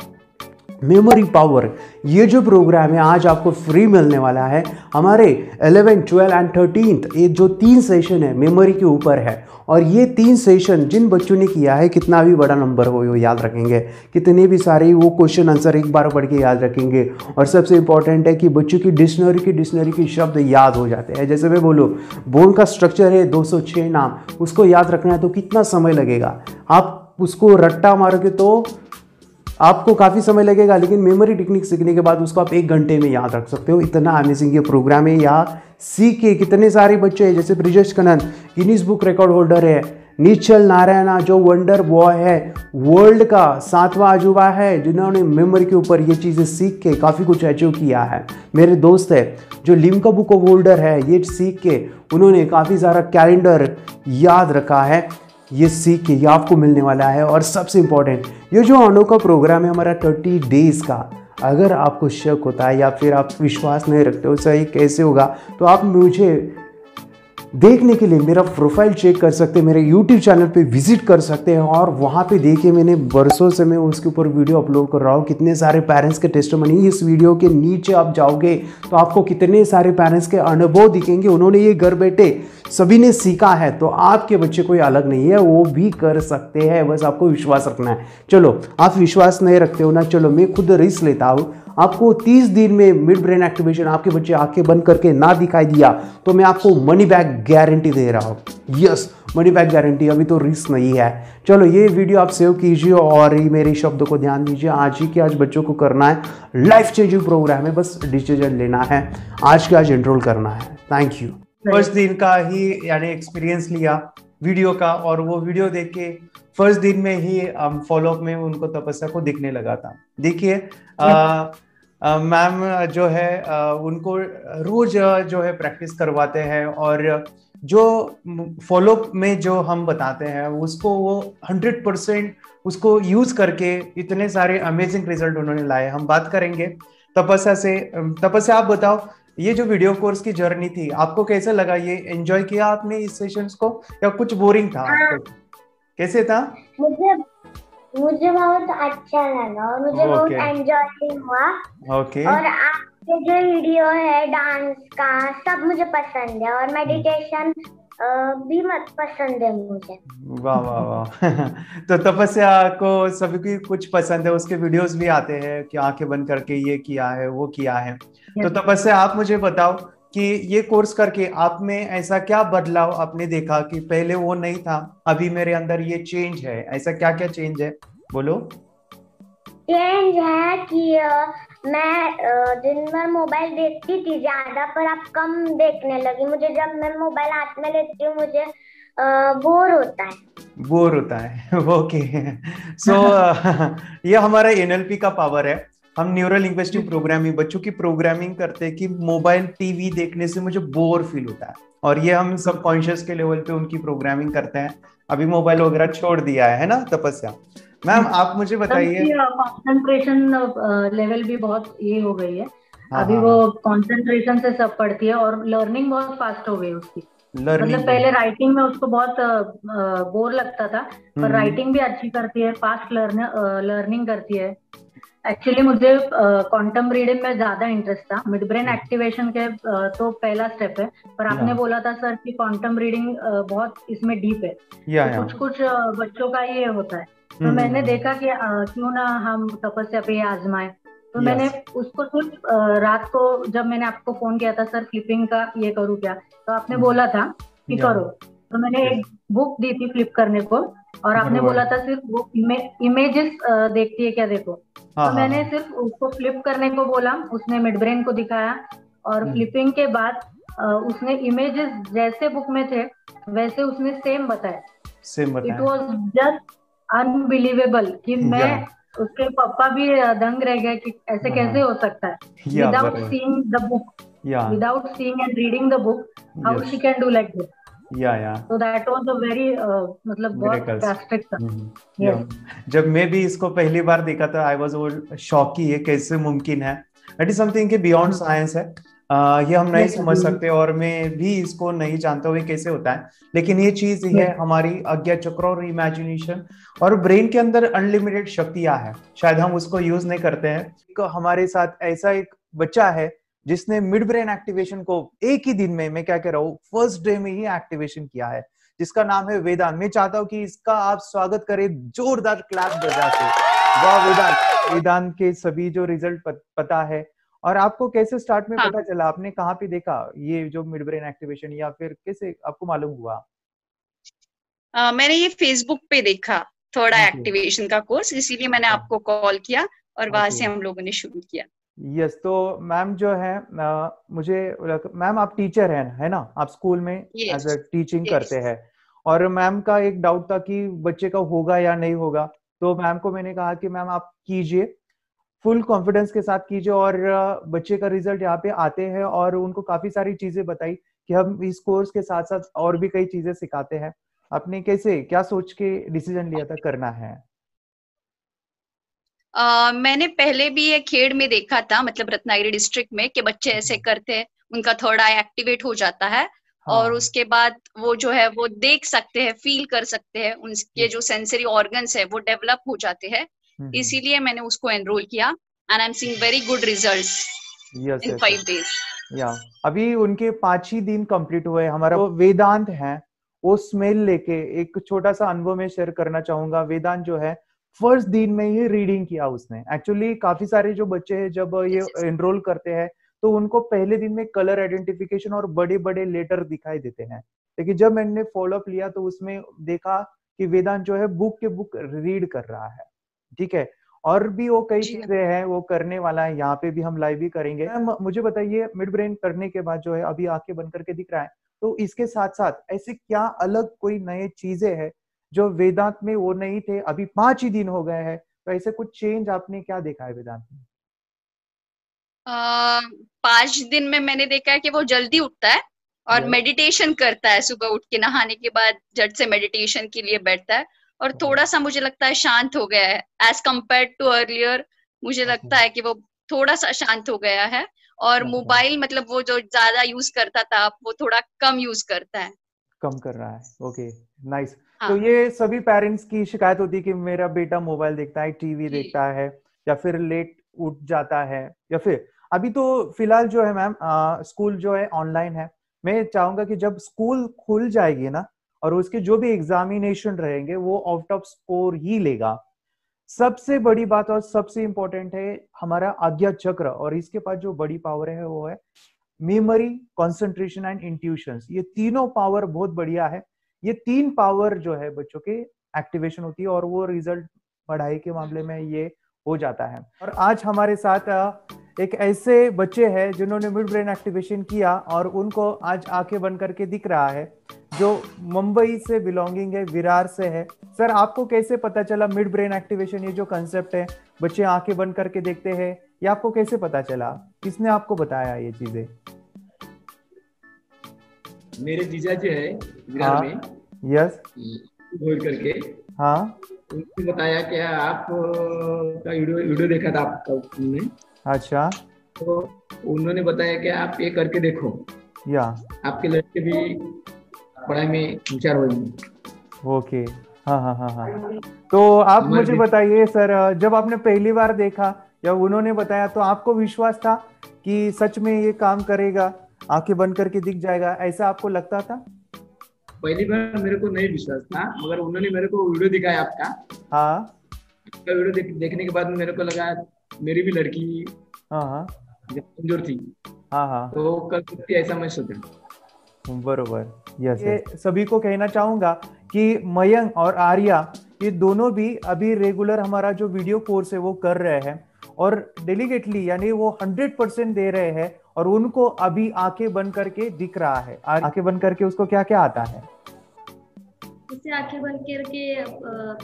मेमोरी पावर, ये जो प्रोग्राम है आज आपको फ्री मिलने वाला है। हमारे ग्यारह, बारह एंड तेरह ये जो तीन सेशन है मेमोरी के ऊपर है, और ये तीन सेशन जिन बच्चों ने किया है कितना भी बड़ा नंबर हो वो याद रखेंगे, कितने भी सारे वो क्वेश्चन आंसर एक बार पढ़ के याद रखेंगे। और सबसे इंपॉर्टेंट है कि बच्चों की डिक्शनरी की डिक्शनरी के शब्द याद हो जाते हैं। जैसे मैं बोलूँ बोन का स्ट्रक्चर है दो सौ छह नाम, उसको याद रखना है तो कितना समय लगेगा, आप उसको रट्टा मारोगे तो आपको काफ़ी समय लगेगा, लेकिन मेमोरी टेक्निक सीखने के बाद उसको आप एक घंटे में याद रख सकते हो। इतना अमेजिंग ये प्रोग्राम है। यहाँ सीख के कितने सारे बच्चे हैं, जैसे Brijesh Kanan Guinness book record holder है, निश्चल नारायणा जो वंडर बॉय है, वर्ल्ड का सातवां अजूबा है, जिन्होंने मेमोरी के ऊपर ये चीज़ें सीख के काफ़ी कुछ अचीव किया है। मेरे दोस्त है जो लिम्का बुक ऑफ होल्डर है, ये सीख के उन्होंने काफ़ी सारा कैलेंडर याद रखा है। ये सीख के ये आपको मिलने वाला है। और सबसे इम्पॉर्टेंट ये जो अनोखा प्रोग्राम है हमारा तीस डेज़ का, अगर आपको शक होता है या फिर आप विश्वास नहीं रखते हो सही कैसे होगा, तो आप मुझे देखने के लिए मेरा प्रोफाइल चेक कर सकते हैं, मेरे यूट्यूब चैनल पे विजिट कर सकते हैं, और वहाँ पे देखिए मैंने बरसों से मैं उसके ऊपर वीडियो अपलोड कर रहा हूँ। कितने सारे पेरेंट्स के टेस्टिमनी, इस वीडियो के नीचे आप जाओगे तो आपको कितने सारे पेरेंट्स के अनुभव दिखेंगे, उन्होंने ये घर बैठे सभी ने सीखा है, तो आपके बच्चे कोई अलग नहीं है, वो भी कर सकते हैं, बस आपको विश्वास रखना है। चलो आप विश्वास नहीं रखते हो ना, चलो मैं खुद रिस्क लेता हूँ। आपको तीस दिन में मिड ब्रेन एक्टिवेशन, आपके बच्चे आंखें बंद करके ना दिखाई दिया तो मैं आपको मनी बैक गारंटी दे रहा हूँ। यस, मनी बैक गारंटी, अभी तो रिस्क नहीं है। चलो ये वीडियो आप सेव कीजिए और मेरे शब्दों को ध्यान दीजिए। आज ही के आज बच्चों को करना है, लाइफ चेंजिंग प्रोग्राम है, बस डिसीजन लेना है, आज के आज एनरोल करना है। Thank you. फर्स्ट दिन का ही यानी एक्सपीरियंस लिया वीडियो का, और वो वीडियो देख के फर्स्ट दिन में ही फॉलोअप में उनको तपस्या को दिखने लगा था। देखिए मैम जो है आ, उनको रोज जो है प्रैक्टिस करवाते हैं, और जो फॉलोअप में जो हम बताते हैं उसको वो हंड्रेड परसेंट उसको यूज करके इतने सारे अमेजिंग रिजल्ट उन्होंने लाए। हम बात करेंगे तपस्या से। तपस्या आप बताओ, ये जो वीडियो कोर्स की जर्नी थी आपको कैसा लगा? ये एंजॉय किया आपने इस सेशंस को या कुछ बोरिंग था? कैसे था? मुझे मुझे बहुत अच्छा लगा और मुझे बहुत एंजॉय हुआ। ओके। और आपके जो वीडियो है डांस का सब मुझे पसंद है, और मेडिटेशन भी मत पसंद है मुझे। वाह वाह वाह। तो तपस्या को सभी की कुछ पसंद है, उसके वीडियोस भी आते हैं कि आंखें बंद करके ये किया है वो किया है। तो तपस्या आप मुझे बताओ कि ये कोर्स करके आप में ऐसा क्या बदलाव आपने देखा कि पहले वो नहीं था, अभी मेरे अंदर ये चेंज है, ऐसा क्या क्या चेंज है बोलो? चेंज है कि मैं दिन भर मोबाइल देखती थी ज्यादा, पर अब कम देखने लगी। मुझे जब मैं मोबाइल हाथ में लेती हूँ मुझे बोर होता है। बोर होता है, ओके। सो ये हमारा एनएलपी का पावर है। हम न्यूरो लिंग्विस्टिक प्रोग्रामिंग बच्चों की प्रोग्रामिंग करते हैं कि मोबाइल टीवी देखने से मुझे बोर फील होता है, और ये हम सब कॉन्शियस के लेवल पे उनकी प्रोग्रामिंग करते हैं। अभी मोबाइल वगैरह छोड़ दिया है ना तपस्या? मैम आप मुझे बताइए। कंसंट्रेशन लेवल भी बहुत ये हो गई है, अभी वो कंसंट्रेशन से सब पढ़ती है, और लर्निंग बहुत फास्ट हो गई है उसकी। मतलब पहले राइटिंग में उसको बहुत बोर लगता था, पर राइटिंग भी अच्छी करती है, फास्ट लर्निंग करती है। एक्चुअली मुझे क्वांटम रीडिंग में ज्यादा इंटरेस्ट था, मिड ब्रेन एक्टिवेशन के तो पहला स्टेप है, पर आपने बोला था सर कि क्वांटम रीडिंग बहुत इसमें डीप है, तो कुछ कुछ बच्चों का ये होता है। तो मैंने देखा कि क्यों ना हम तपस्या पे आजमाए, तो मैंने उसको सिर्फ रात को जब मैंने आपको फोन किया था सर फ्लिपिंग का ये करूँ क्या, तो आपने बोला था कि करो, तो मैंने एक बुक दी थी फ्लिप करने को, और आपने बोला था सिर्फ वो इमेजेस देखती है क्या देखो, तो मैंने सिर्फ उसको फ्लिप करने को बोला, उसने मिड ब्रेन को दिखाया, और फ्लिपिंग के बाद उसने इमेजेस जैसे बुक में थे वैसे उसने सेम बताया। सेम बताया। इट वाज जस्ट अनबिलीवेबल कि मैं उसके पापा भी दंग रह गए कि ऐसे कैसे हो सकता है, without seeing the book, without seeing and reading the book, how she can do like this. Yeah, yeah. So that was a very uh, मतलब बहुत drastic था. Yeah. जब मैं भी इसको पहली बार देखा था, I was all shocked कि ये कैसे मुमकिन है. That is something के beyond science है. Uh, ये हम नहीं समझ सकते और मैं भी इसको नहीं जानता हूँ कैसे होता है, लेकिन ये चीज है हमारी अज्ञात चक्र और इमेजिनेशन और ब्रेन के अंदर अनलिमिटेड शक्तियां हैं, शायद हम उसको यूज नहीं करते हैं. हमारे साथ ऐसा एक बच्चा है जिसने मिड ब्रेन एक्टिवेशन को एक ही दिन में, मैं क्या कह रहा हूँ, फर्स्ट डे में ही एक्टिवेशन किया है, जिसका नाम है वेदांत. मैं चाहता हूँ कि इसका आप स्वागत करें जोरदार क्लैप बजा के. वाह वेदांत. वेदांत के सभी जो रिजल्ट पता है, और आपको कैसे स्टार्ट में हाँ. पता चला, आपने कहाँ पे देखा ये जो मिड ब्रेन एक्टिवेशन, या फिर कैसे आपको मालूम हुआ? आ, मैंने ये फेसबुक पे देखा थोड़ा okay. एक्टिवेशन का कोर्स, इसीलिए मैंने okay. आपको कॉल किया और okay. वहां से हम लोगों ने शुरू किया. यस yes, तो मैम जो है आ, मुझे मैम आप टीचर हैं है ना, आप स्कूल में एज अ टीचिंग करते हैं, और मैम का एक डाउट था कि बच्चे का होगा या नहीं होगा, तो मैम को मैंने कहा कि मैम आप कीजिए, फुल कॉन्फिडेंस के साथ कीजिए, और बच्चे का रिजल्ट यहाँ पे आते हैं. और उनको काफी सारी चीजें बताई कि हम इस कोर्स के साथ साथ और भी कई चीजें सिखाते हैं. आपने कैसे, क्या सोच के डिसीजन लिया था करना है? आ, मैंने पहले भी ये खेड़ में देखा था, मतलब रत्नागिरी डिस्ट्रिक्ट में, कि बच्चे ऐसे करते हैं, उनका थोड़ा एक्टिवेट हो जाता है हाँ. और उसके बाद वो जो है वो देख सकते हैं, फील कर सकते हैं, उनके जो सेंसरी ऑर्गन्स है वो डेवलप हो जाते हैं, इसीलिए मैंने उसको एनरोल किया. And I am seeing very good results in five days. या अभी उनके पांच ही दिन कंप्लीट हुए. हमारा वो वेदांत है, वो स्मेल लेके एक छोटा सा अनुभव में शेयर करना चाहूंगा. वेदांत जो है फर्स्ट दिन में ही रीडिंग किया उसने. एक्चुअली काफी सारे जो बच्चे हैं जब ये yes, yes. एनरोल करते हैं तो उनको पहले दिन में कलर आइडेंटिफिकेशन और बड़े बड़े लेटर दिखाई देते हैं, लेकिन जब मैंने फॉलोअप लिया तो उसमें देखा कि वेदांत जो है बुक के बुक रीड कर रहा है. ठीक है, और भी वो कई चीजें हैं वो करने वाला है, यहाँ पे भी हम लाइव भी करेंगे. मुझे बताइए मिड ब्रेन करने के बाद जो है अभी आंखें बंद करके दिख रहा है, तो इसके साथ साथ ऐसे क्या अलग कोई नए चीजें हैं जो वेदांत में वो नहीं थे? अभी पांच ही दिन हो गए हैं, तो ऐसे कुछ चेंज आपने क्या देखा है वेदांत में? आ, पांच दिन में मैंने देखा है कि वो जल्दी उठता है और मेडिटेशन करता है. सुबह उठ के नहाने के बाद झट से मेडिटेशन के लिए बैठता है, और थोड़ा सा मुझे लगता है शांत हो गया है एज कम्पेयर टू अर्लियर. मुझे लगता है कि वो थोड़ा सा शांत हो गया है, और मोबाइल मतलब वो जो ज्यादा यूज करता था वो थोड़ा कम यूज करता है, कम कर रहा है. Okay nice. तो ये सभी पेरेंट्स की शिकायत होती है कि मेरा बेटा मोबाइल देखता है, टीवी देखता है, या फिर लेट उठ जाता है, या फिर अभी तो फिलहाल जो है मैम स्कूल जो है ऑनलाइन है. मैं चाहूंगा कि जब स्कूल खुल जाएगी ना और उसके जो भी एग्जामिनेशन रहेंगे वो आउट ऑफ स्कोर ही लेगा. सबसे बड़ी बात और सबसे इंपॉर्टेंट है हमारा आज्ञा चक्र, और इसके पास जो बड़ी पावर है वो है मेमोरी, कंसंट्रेशन एंड इंट्यूशन. ये तीनों पावर बहुत बढ़िया है. ये तीन पावर जो है बच्चों के एक्टिवेशन होती है, और वो रिजल्ट पढ़ाई के मामले में ये हो जाता है. और आज हमारे साथ एक ऐसे बच्चे हैं जिन्होंने मिड ब्रेन एक्टिवेशन किया और उनको आज आंखें बंद करके दिख रहा है, जो मुंबई से बिलोंगिंग है, विरार से है. सर आपको कैसे पता चला मिड ब्रेन एक्टिवेशन, ये जो कंसेप्ट है बच्चे आंखें बंद करके देखते हैं, ये आपको कैसे पता चला, किसने आपको बताया ये चीजें? मेरे जीजा जी है विरार हाँ, में यस बोल करके हाँ उनको बताया कि आप का वीडियो वीडियो देखा था आपका. अच्छा, तो उन्होंने बताया कि आप ये करके देखो या आपके लड़के भी पढ़ाई में विचार होगी. ओके हाँ हाँ हाँ हाँ तो आप मुझे बताइए सर, जब आपने पहली बार देखा या उन्होंने बताया तो आपको विश्वास था कि सच में ये काम करेगा, आंखें बंद करके दिख जाएगा, ऐसा आपको लगता था? पहली बार मेरे को नहीं विश्वास था, मगर उन्होंने मेरे को वीडियो दिखाया आपका. हाँ आपका वीडियो देख, देखने के बाद मेरे को लगा मेरी भी लड़की हाँ हाँ कमजोर थी हाँ हाँ तो कर सकती, ऐसा मैं सोचा. बरोबर. यस सभी को कहना चाहूंगा कि मयंक और आर्या ये दोनों भी अभी रेगुलर हमारा जो वीडियो कोर्स है वो कर रहे हैं, और डेलीगेटली यानी वो हंड्रेड परसेंट दे रहे हैं, और उनको अभी आंखें बंद करके दिख रहा है. आंखें बंद करके उसको क्या क्या आता है? उसे आंखें बंद करके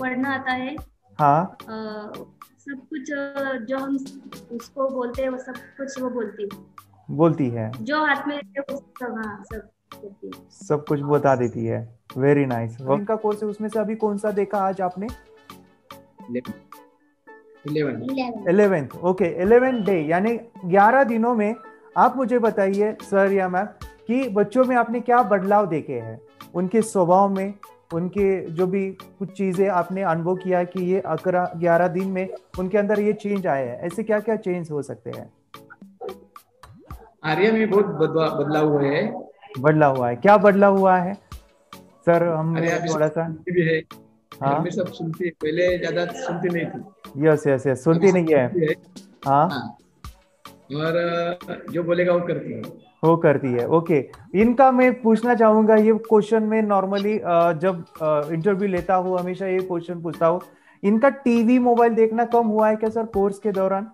पढ़ना आता है हाँ आ, सब कुछ जो हम उसको बोलते हैं वो सब कुछ वो बोलती बोलती है, जो हाथ में लेते हैं वो सब. हाँ सब सब कुछ बता देती है. Very nice. वर्क का कोर्स है, उसमें से अभी कौन सा देखा आज आपने? इलेवेंथ. ओके, इलेवेंथ डे यानी ग्यारह दिनों में आप मुझे बताइए सर या मैम कि बच्चों में आपने क्या बदलाव देखे हैं, उनके स्वभाव में, उनके जो भी कुछ चीजें आपने अनुभव किया कि ये ग्यारह दिन में उनके अंदर ये चेंज आए हैं, ऐसे क्या क्या चेंज हो सकते हैं? आर्या में बहुत बदलाव हुआ है. बदलाव हुआ है, क्या बदलाव हुआ है सर? हम थोड़ा सा हाँ सब सुनती है, पहले ज्यादा सुनती नहीं थी. यस यस यस सुनती नहीं है. हाँ, और जो बोलेगा वो करती है. हो करती है. ओके, इनका मैं पूछना चाहूंगा ये क्वेश्चन में नॉर्मली जब इंटरव्यू लेता हूँ हमेशा ये क्वेश्चन पूछता हूँ, इनका टीवी मोबाइल देखना कम हुआ है क्या सर कोर्स के दौरान?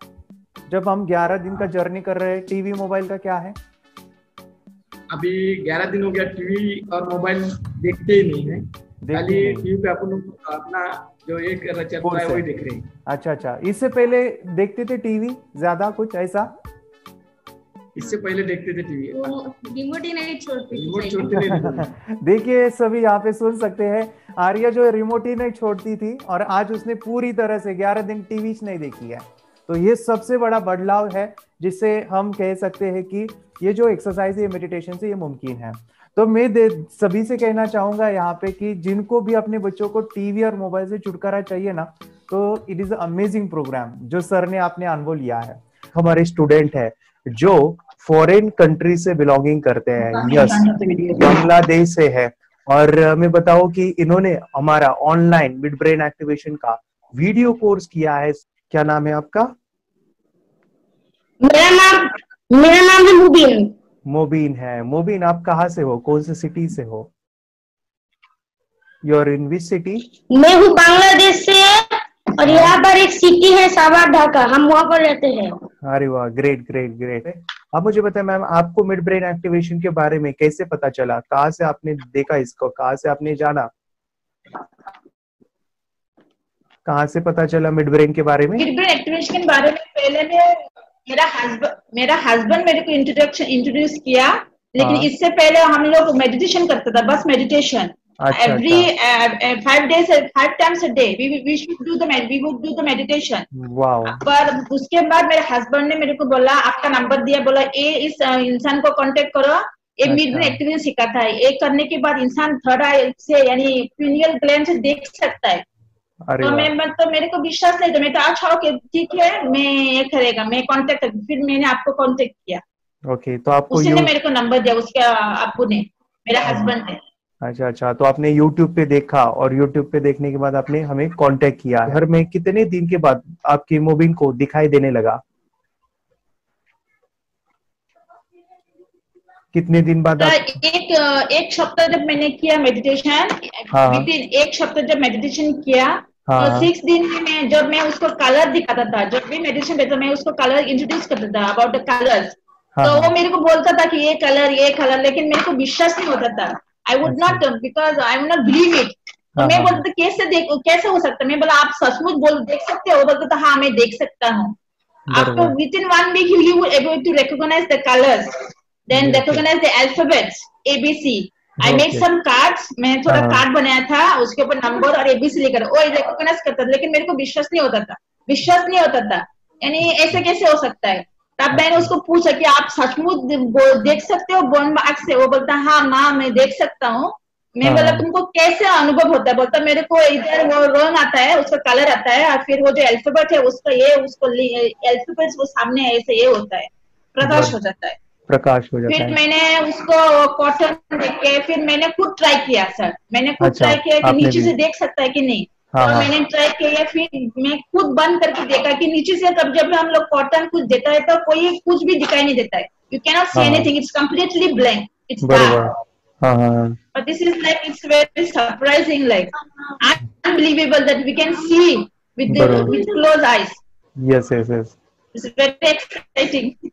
जब हम ग्यारह दिन का जर्नी कर रहे हैं, टीवी मोबाइल का क्या है? अभी ग्यारह दिन हो गया, टीवी और मोबाइल देखते ही नहीं है. खाली टीवी पे अपन अपना जो एक चलता है वही देख रहे हैं. अच्छा अच्छा, इससे पहले देखते थे टीवी ज्यादा कुछ ऐसा? इससे पहले देखते थे टीवी, रिमोट ही नहीं छोड़ती. देखिए सभी यहाँ पे सुन सकते हैं, आर्या जो रिमोट ही नहीं छोड़ती थी और आज उसने पूरी तरह से ग्यारह दिन टीवी नहीं देखी है. तो ये सबसे बड़ा बदलाव है जिससे हम कह सकते हैं कि ये जो एक्सरसाइज है मेडिटेशन से ये मुमकिन है. तो मैं सभी से कहना चाहूंगा यहाँ पे कि जिनको भी अपने बच्चों को टीवी और मोबाइल से छुटकारा चाहिए ना, तो इट इज अमेजिंग प्रोग्राम जो सर ने आपने अनुभव लिया है. हमारे स्टूडेंट है जो फॉरेन कंट्री से बिलोंगिंग करते हैं, यस बांग्लादेश से है, और मैं बताऊं कि इन्होंने हमारा ऑनलाइन मिड ब्रेन एक्टिवेशन का वीडियो कोर्स किया है. क्या नाम है आपका? मेरा नाम मेरा नाम है मोबिन. मोबिन है. मोबिन, आप कहाँ से हो, कौन से सिटी से हो? You are in which city? मैं हूँ बांग्लादेश से और यहाँ पर एक सिटी है सावर ढाका, हम वहाँ पर रहते हैं. अरे वाह, ग्रेट ग्रेट ग्रेट. आप मुझे बताएं मैम, आपको मिड ब्रेन एक्टिवेशन के बारे में कैसे पता चला, कहाँ से आपने देखा इसको, कहाँ से आपने जाना, कहाँ से पता चला मिड ब्रेन के बारे में? मिड ब्रेन एक्टिवेशन के बारे में पहले में मेरा हस्बैंड मेरा हस्बैंड मेरे को इंट्रोडक्शन इंट्रोड्यूस किया, लेकिन इससे पहले हम लोग मेडिटेशन करते थे, बस मेडिटेशन. अच्छा, every uh, five days five times a day we we should do the we would do the meditation. wow. पर उसके बाद मेरे हस्बैंड ने मेरे को बोला, आपका नंबर दिया, बोला ए इस इंसान को कांटेक्ट करो, ये मिड ब्रेन एक्टिवेशन सिखाता है. ये करने के बाद इंसान थर्ड आई से यानी पिनियल ग्लैंड से देख सकता है. तो मैं मतलब मेरे को विश्वास नहीं था, मैं कहा अच्छा ओके ठीक है मैं ये करेगा, मैं कॉन्टेक्ट. फिर मैंने आपको कॉन्टेक्ट किया. ओके, तो आपको उसने मेरे को नंबर दिया, उसके आपको ने मेरा हस्बैंड ने. अच्छा अच्छा, तो आपने YouTube पे देखा और YouTube पे देखने के बाद आपने हमें कांटेक्ट किया. घर में कितने दिन के बाद आपकी मोबिन को दिखाई देने लगा? कितने दिन बाद? एक एक सप्ताह जब मैंने किया मेडिटेशन, हाँ, एक सप्ताह जब मेडिटेशन किया, हाँ, तो सिक्स दिन में मैं, जब मैं उसको कलर दिखाता था, जब भी मेडिटेशन करता मैं उसको कलर इंट्रोड्यूस करता था अबाउट द कलर्स. तो वो मेरे को बोलता था कि ये कलर ये कलर, लेकिन मेरे को विश्वास नहीं होता था. I would not because I would not believe it. तो मैं बोलता था कैसे देखो, कैसे हो सकता है? मैं बोला आप सचमुच बोल देख सकते हो? बोलता था हाँ मैं देख सकता हूँ. आपको within one week you will be able to recognize the colors, then recognize the alphabets A B C. I made some cards. मैंने थोड़ा कार्ड बनाया था, उसके ऊपर नंबर और A B C लिखा, वो recognize करता था, लेकिन मेरे को विश्वास नहीं होता था, विश्वास नहीं होता था यानी ऐसे कैसे हो सकता है. तब मैंने उसको पूछा कि आप सचमुच देख सकते हो बोन मार्क से? वो बोलता हाँ माँ मैं देख सकता हूँ. मैं बोला तुमको कैसे अनुभव होता है? बोलता मेरे को इधर वो रंग आता है, उसका कलर आता है, और फिर वो जो अल्फाबेट है उसका ये उसको अल्फाबेट वो सामने ऐसे ये होता है, प्रकाश हो जाता है, प्रकाश हो जाता है. फिर मैंने उसको कॉटन देख के फिर मैंने खुद ट्राई किया सर, मैंने खुद ट्राई किया कि नीचे से देख सकता है कि नहीं. हाँ, तो मैंने ट्राई किया, फिर मैं खुद बंद करके देखा कि नीचे से तब जब हम लोग कॉटन कुछ देता है तो कोई कुछ भी दिखाई नहीं देता है. You can not see anything, it's completely blank, it's dark. But this is like it's very surprising, like unbelievable that we can see with with close eyes. Yes yes yes, it's very exciting.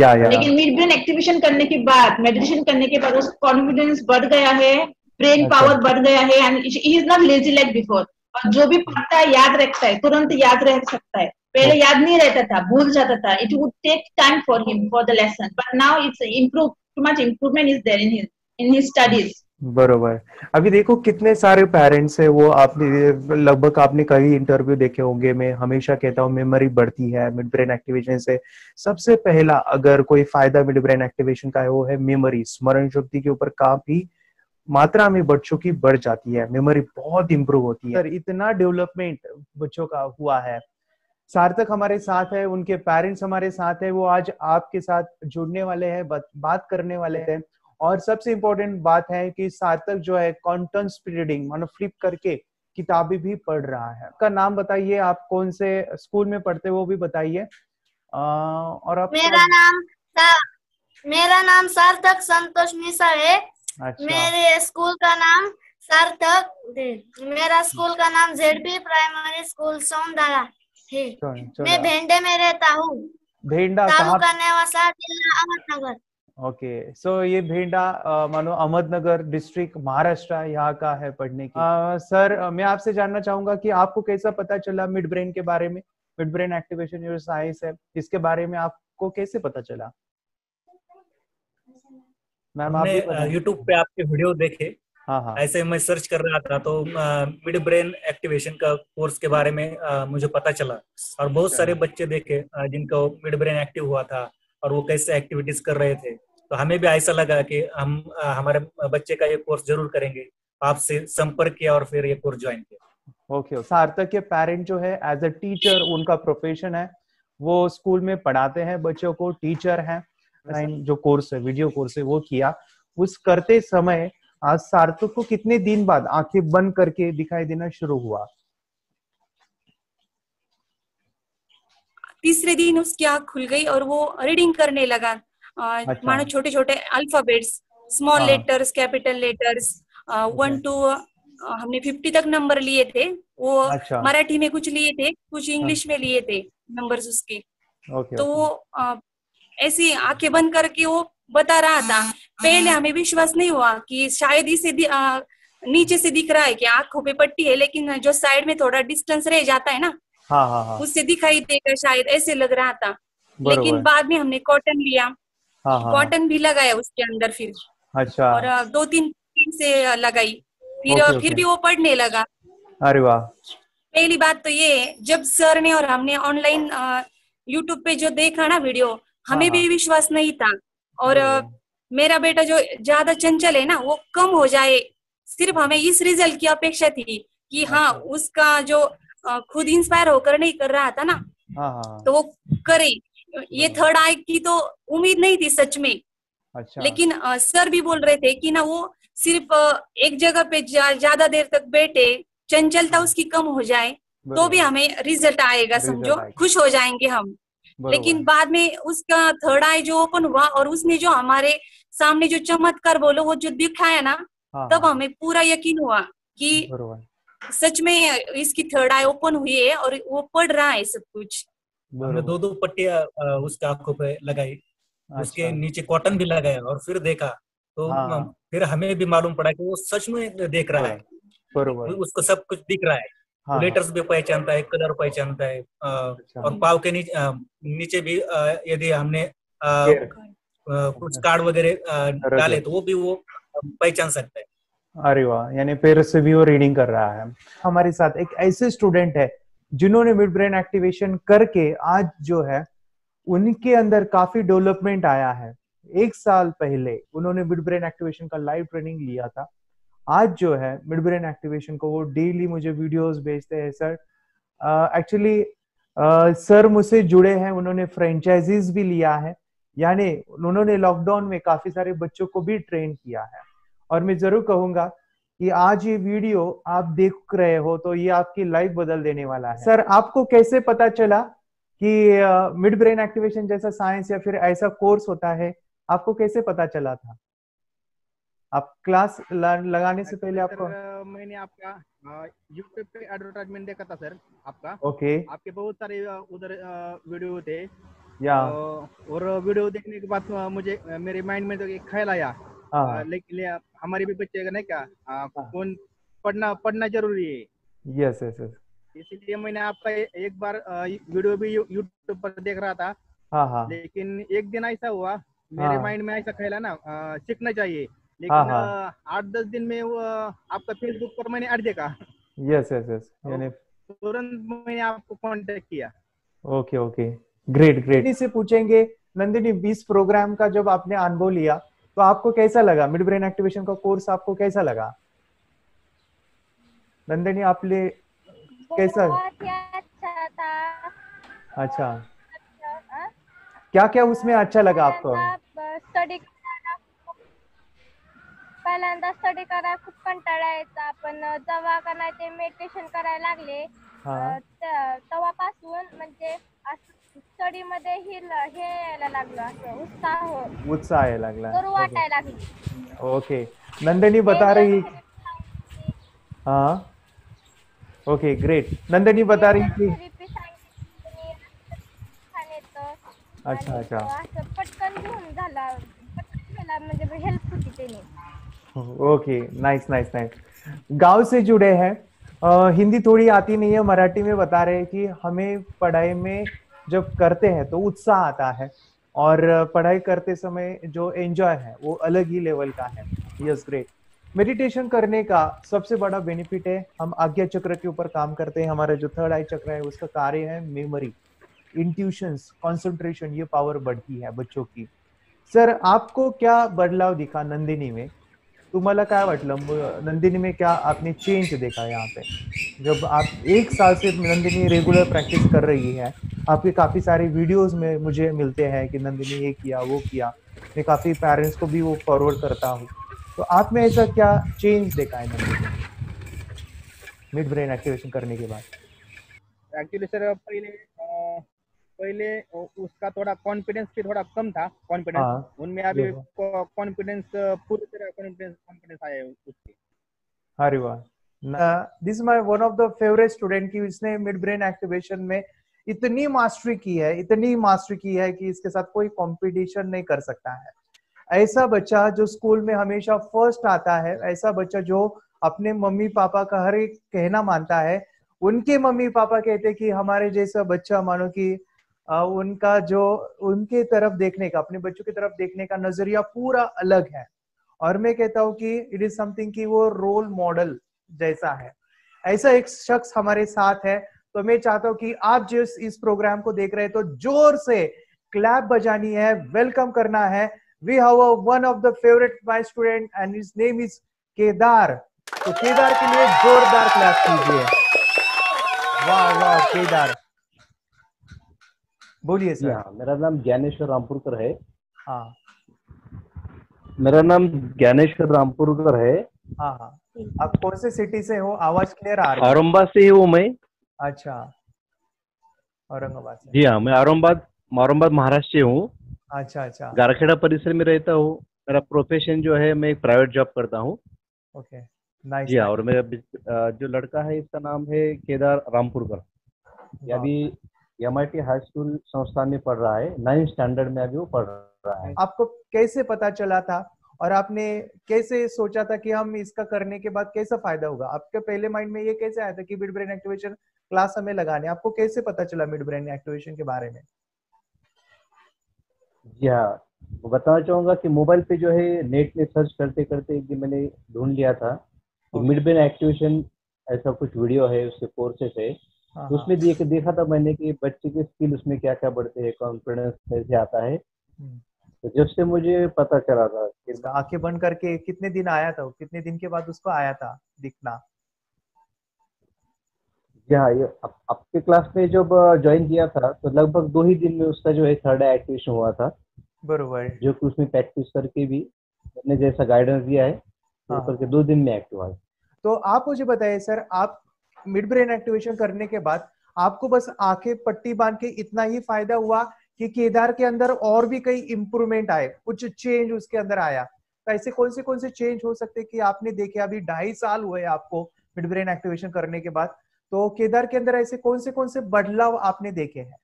Yeah yeah, लेकिन mid brain activation करने के बाद, meditation करने के बाद उसका confidence बढ़ गया है, ब्रेन पावर बढ़ गया है, and he is not lazy like before. और जो भी पढ़ता है याद रखता है, तुरंत याद रह सकता है. पहले याद नहीं रहता था, भूल जाता था. It would take time for him for the lesson, but now it's improve, too much improvement is there in him. in his studies. बरोबर. अभी देखो कितने सारे पेरेंट्स हैं, वो आपने लगभग आपने कई इंटरव्यू देखे होंगे. मैं हमेशा कहता हूँ मेमोरी बढ़ती है मिड ब्रेन एक्टिवेशन से. सबसे पहला अगर कोई फायदा मिड ब्रेन एक्टिवेशन का है वो है मेमोरी. स्मरण शक्ति के ऊपर काफी मात्रा में बच्चों की बढ़ जाती है, मेमोरी बहुत इम्प्रूव होती है. सर इतना डेवलपमेंट बच्चों का हुआ है. सार्थक हमारे साथ है, उनके पेरेंट्स हमारे साथ है, वो आज आपके साथ जुड़ने वाले हैं, बात करने वाले हैं. और सबसे इम्पोर्टेंट बात है कि सार्थक जो है कंटेंट स्प्रेडिंग मानो फ्लिप करके किताबें भी पढ़ रहा है. उसका नाम बताइए, आप कौन से स्कूल में पढ़ते हो वो भी बताइए. और आप मेरा नाम मेरा नाम सार्थक संतोष मिश्रा है. अच्छा. मेरे स्कूल का नाम सार्थक, मेरा स्कूल का नाम जेडपी प्राइमरी स्कूल सोंधारा है. मैं भेंडे में रहता हूँ. भेंडा तालुका नेवासा, जिला Ahmednagar. Okay okay. So so, ये भेंडा मानो अहमदनगर डिस्ट्रिक्ट महाराष्ट्र यहाँ का है पढ़ने की. आ, सर मैं आपसे जानना चाहूंगा कि आपको कैसा पता चला मिड ब्रेन के बारे में, mid brain activation neuro science है, इसके बारे में आपको कैसे पता चला? मैम आपने यूट्यूब पे आपके वीडियो देखे. हाँ हाँ. ऐसे मैं सर्च कर रहा था तो मिड ब्रेन एक्टिवेशन का कोर्स के बारे में आ, मुझे पता चला. और बहुत सारे बच्चे देखे जिनका मिड ब्रेन एक्टिव हुआ था और वो कैसे एक्टिविटीज कर रहे थे. तो हमें भी ऐसा लगा कि हम हमारे बच्चे का ये कोर्स जरूर करेंगे. आपसे संपर्क किया और फिर ये कोर्स ज्वाइन किया. Okay okay. सार्थक के पेरेंट जो है एज अ टीचर उनका प्रोफेशन है, वो स्कूल में पढ़ाते हैं बच्चों को, टीचर हैं. जो कोर्स है वीडियो कोर्स है वो किया. उस करते समय आज सार्थक को कितने दिन बाद आंखें बंद करके दिखाई देना शुरू हुआ? तीसरे दिन उसकी आंख खुल गई और वो रीडिंग करने लगा. अच्छा. मानो छोटे छोटे alphabets, small letters, capital letters, one two हमने फिफ्टी तक नंबर लिए थे. वो अच्छा. मराठी में कुछ लिए थे, कुछ इंग्लिश में लिए थे नंबर्स उसके. ओके, तो वो ऐसी आंखें बंद करके वो बता रहा था. पहले हमें विश्वास नहीं हुआ कि शायद इसे नीचे से दिख रहा है कि आंखों पे पट्टी है, लेकिन जो साइड में थोड़ा डिस्टेंस रह जाता है ना, हाँ हाँ हाँ. उससे दिखाई देगा शायद, ऐसे लग रहा था. लेकिन बाद में हमने कॉटन लिया, हाँ हाँ. कॉटन भी लगाया उसके अंदर फिर. अच्छा. और दो तीन से लगाई फिर. ओके, फिर ओके. भी वो पढ़ने लगा. अरे वाह. पहली बात तो ये, जब सर ने और हमने ऑनलाइन यूट्यूब पे जो देखा ना वीडियो, हमें हाँ. भी विश्वास नहीं था. और मेरा बेटा जो ज्यादा चंचल है ना वो कम हो जाए, सिर्फ हमें इस रिजल्ट की अपेक्षा थी कि हाँ उसका जो खुद इंस्पायर होकर नहीं कर रहा था ना, हाँ. तो वो करे. ये थर्ड आई की तो उम्मीद नहीं थी सच में. अच्छा. लेकिन आ, सर भी बोल रहे थे कि ना वो सिर्फ आ, एक जगह पे ज्यादा देर तक बैठे, चंचलता उसकी कम हो जाए तो भी हमें रिजल्ट आएगा, समझो खुश हो जाएंगे हम. लेकिन बाद में उसका थर्ड आई जो ओपन हुआ और उसने जो हमारे सामने जो चमत्कार बोलो वो जो दिखाया ना, तब हमें पूरा यकीन हुआ कि सच में इसकी थर्ड आई ओपन हुई है और वो पढ़ रहा है सब कुछ. दो दो पट्टियां उसके आंखों पे लगाई. अच्छा. उसके नीचे कॉटन भी लगाया और फिर देखा तो हाँ. फिर हमें भी मालूम पड़ा कि वो सच में देख रहा है, उसको सब कुछ दिख रहा है. हाँ. लेटर्स भी पहचानता है, कलर पहचानता है. अच्छा. और पाव के नीचे, नीचे भी यदि हमने आ, कुछ कार्ड वगैरह डाले तो वो भी वो पहचान सकता है. अरे वाह, यानी पैर से भी वो रीडिंग कर रहा है. हमारे साथ एक ऐसे स्टूडेंट है जिन्होंने मिड ब्रेन एक्टिवेशन करके आज जो है उनके अंदर काफी डेवलपमेंट आया है. एक साल पहले उन्होंने मिड ब्रेन एक्टिवेशन का लाइव ट्रेनिंग लिया था. आज जो है मिड ब्रेन एक्टिवेशन को वो डेली मुझे वीडियोस भेजते हैं. Sir actually uh, uh, sir मुझसे जुड़े हैं, उन्होंने फ्रेंचाइजीज भी लिया है, यानी उन्होंने लॉकडाउन में काफी सारे बच्चों को भी ट्रेन किया है. और मैं जरूर कहूंगा कि आज ये वीडियो आप देख रहे हो तो ये आपकी लाइफ बदल देने वाला है. सर आपको कैसे पता चला कि मिड ब्रेन एक्टिवेशन जैसा साइंस या फिर ऐसा कोर्स होता है, आपको कैसे पता चला था? आप क्लास लगाने से पहले आपको? सर, मैंने आपका यूट्यूब पे एडवर्टाइजमेंट देखा था सर आपका. ओके. आपके बहुत सारे उधर वीडियो थे या और वीडियो देखने के बाद मुझे मेरे माइंड में तो एक ख्याल आया. हाँ. लेकिन हमारे भी बच्चे नहीं क्या फोन पढ़ना पढ़ना जरूरी है. Yes yes yes. इसीलिए मैंने आपका एक बार वीडियो भी यूट्यूब पर देख रहा था. हाँ हाँ. लेकिन एक दिन ऐसा हुआ, मेरे माइंड में ऐसा ख्याल आया ना सीखना चाहिए, लेकिन आठ दस दिन में वो आपका फेसबुक पर मैंने ऐड देखा। यस यस यस, यानी तुरंत मैंने आपको कांटेक्ट किया। Okay okay, great great. Nandini से पूछेंगे, नंदिनी बीस प्रोग्राम का जब आपने अनुभव लिया तो आपको कैसा लगा? मिड ब्रेन एक्टिवेशन का कोर्स आपको कैसा लगा? नंदिनी आप ले कैसा? अच्छा था। अच्छा, क्या क्या उसमें अच्छा लगा आपको? स्टडी पहिल्यांदा स्टडी करायला खूप कंटाळा यायचा, पण जेव्हा का नाही ते मेडिटेशन करायला लागले तेव्हापासून म्हणजे स्टडी मध्ये हे हे यायला लागलं, असं उत्साह उत्साह यायला लागला, सुरू वाटायला लागली। ओके, नंदिनी बता रही, हाँ ओके ग्रेट, नंदिनी बता रही थी। अच्छा अच्छा, पटकन घेऊन झाला, हेल्प होती त्याने। Okay, nice nice nice. गांव से जुड़े हैं, आ, हिंदी थोड़ी आती नहीं है, मराठी में बता रहे हैं कि हमें पढ़ाई में जब करते हैं तो उत्साह आता है और पढ़ाई करते समय जो एंजॉय है वो अलग ही लेवल का है। Yes great. मेडिटेशन करने का सबसे बड़ा बेनिफिट है, हम आज्ञा चक्र के ऊपर काम करते हैं, हमारा जो थर्ड आई चक्र है उसका कार्य है मेमोरी, इंट्यूशंस, कॉन्सेंट्रेशन, ये पावर बढ़ती है बच्चों की। सर आपको क्या बदलाव दिखा नंदिनी में? तुम्हाला काय वाटलं नंदिनी में, क्या आपने चेंज देखा यहाँ पे? जब आप एक साल से नंदिनी रेगुलर प्रैक्टिस कर रही है, आपके काफ़ी सारे वीडियोस में मुझे मिलते हैं कि नंदिनी ये किया वो किया, मैं काफ़ी पेरेंट्स को भी वो फॉरवर्ड करता हूँ, तो आप में ऐसा क्या चेंज देखा है नंदिनी मिड ब्रेन एक्टिवेशन करने के बाद? एक्चुअली सर पहले पहले उसका थोड़ा कॉन्फिडेंस भी थोड़ा कम था, कॉन्फिडेंस उनमें अभी कॉन्फिडेंस पूरी तरह कॉन्फिडेंस कॉन्फिडेंस आया है उसके। अरे वाह, this is my one of the favourite student की इसने मिड ब्रेन एक्टिवेशन में इतनी मास्टरी की है, इतनी मास्टरी की है कि इसके साथ कोई कंपटीशन नहीं कर सकता है। ऐसा बच्चा जो स्कूल में हमेशा फर्स्ट आता है, ऐसा बच्चा जो अपने मम्मी पापा का हर एक कहना मानता है, उनके मम्मी पापा कहते हैं कि हमारे जैसा बच्चा मानो कि उनका जो उनके तरफ देखने का, अपने बच्चों की तरफ देखने का नजरिया पूरा अलग है। और मैं कहता हूँ कि इट इज समथिंग कि वो रोल मॉडल जैसा है। ऐसा एक शख्स हमारे साथ है, तो मैं चाहता हूँ कि आप जो इस प्रोग्राम को देख रहे हैं तो जोर से क्लैप बजानी है, वेलकम करना है। We have one of the favourite my student and his name is Kedar, तो केदार के लिए जोरदार क्लैप कीजिए। वाह वाह केदार, बोलिए सर। हाँ, मेरा नाम ज्ञानेश्वर रामपुरकर है। हाँ, मेरा नाम ज्ञानेश्वर रामपुरकर है। हाँ हाँ, आप कौन से सिटी से हो? आवाज क्लियर आ रही है। औरंगाबाद से ही हूँ मैं। अच्छा, औरंगाबाद से। जी हाँ, मैं औरंगाबाद औरंगाबाद महाराष्ट्र से हूँ। अच्छा अच्छा। गारखेड़ा परिसर में रहता हूँ। मेरा प्रोफेशन जो है, मैं एक प्राइवेट जॉब करता हूँ। Okay nice. जी हाँ, और मेरा जो लड़का है इसका नाम है केदार रामपुरकर, अभी एमआईटी हाई स्कूल संस्थान में पढ़ रहा है, नाइन्थ स्टैंडर्ड में अभी वो पढ़ रहा है। आपको कैसे पता चला था और आपने कैसे सोचा था कि हम इसका करने के बाद कैसा फायदा होगा? आपके पहले माइंड में ये कैसे आया था कि मिड ब्रेन एक्टिवेशन क्लास हमें लगाने? आपको कैसे पता चला मिड ब्रेन एक्टिवेशन के बारे में? जी हाँ, बताना चाहूंगा कि मोबाइल पे जो है नेट में सर्च करते करते एक दिन मैंने ढूंढ लिया था कि मिड ब्रेन एक्टिवेशन ऐसा कुछ वीडियो है, उसके कोर्सेस है। तो उसमें देख देखा था मैंने कि बच्चे के स्किल उसमें क्या क्या बढ़ते हैं, कॉन्फिडेंस कैसे आता है। तो जब से मुझे पता चला था कि आंखें बंद करके कितने दिन आया था, कितने दिन के बाद उसको आया था दिखना? हाँ, ये आपके क्लास में जब ज्वाइन किया था तो लगभग दो ही दिन में उसका जो है थर्ड आई एक्टिवेशन हुआ था। बरोबर, जो कि उसमें प्रैक्टिस करके भी मैंने जैसा गाइडेंस दिया है तो करके दो दिन में एक्टिव आया। तो आप मुझे बताइए सर, आप मिड ब्रेन एक्टिवेशन करने के बाद आपको बस आंखें पट्टी बांध के इतना ही फायदा हुआ कि केदार के अंदर और भी कई इम्प्रूवमेंट आए, कुछ चेंज उसके अंदर आया? तो ऐसे कौन से कौन से चेंज हो सकते कि आपने देखे? अभी ढाई साल हुए आपको मिड ब्रेन एक्टिवेशन करने के बाद, तो केदार के अंदर ऐसे कौन से कौन से बदलाव आपने देखे हैं?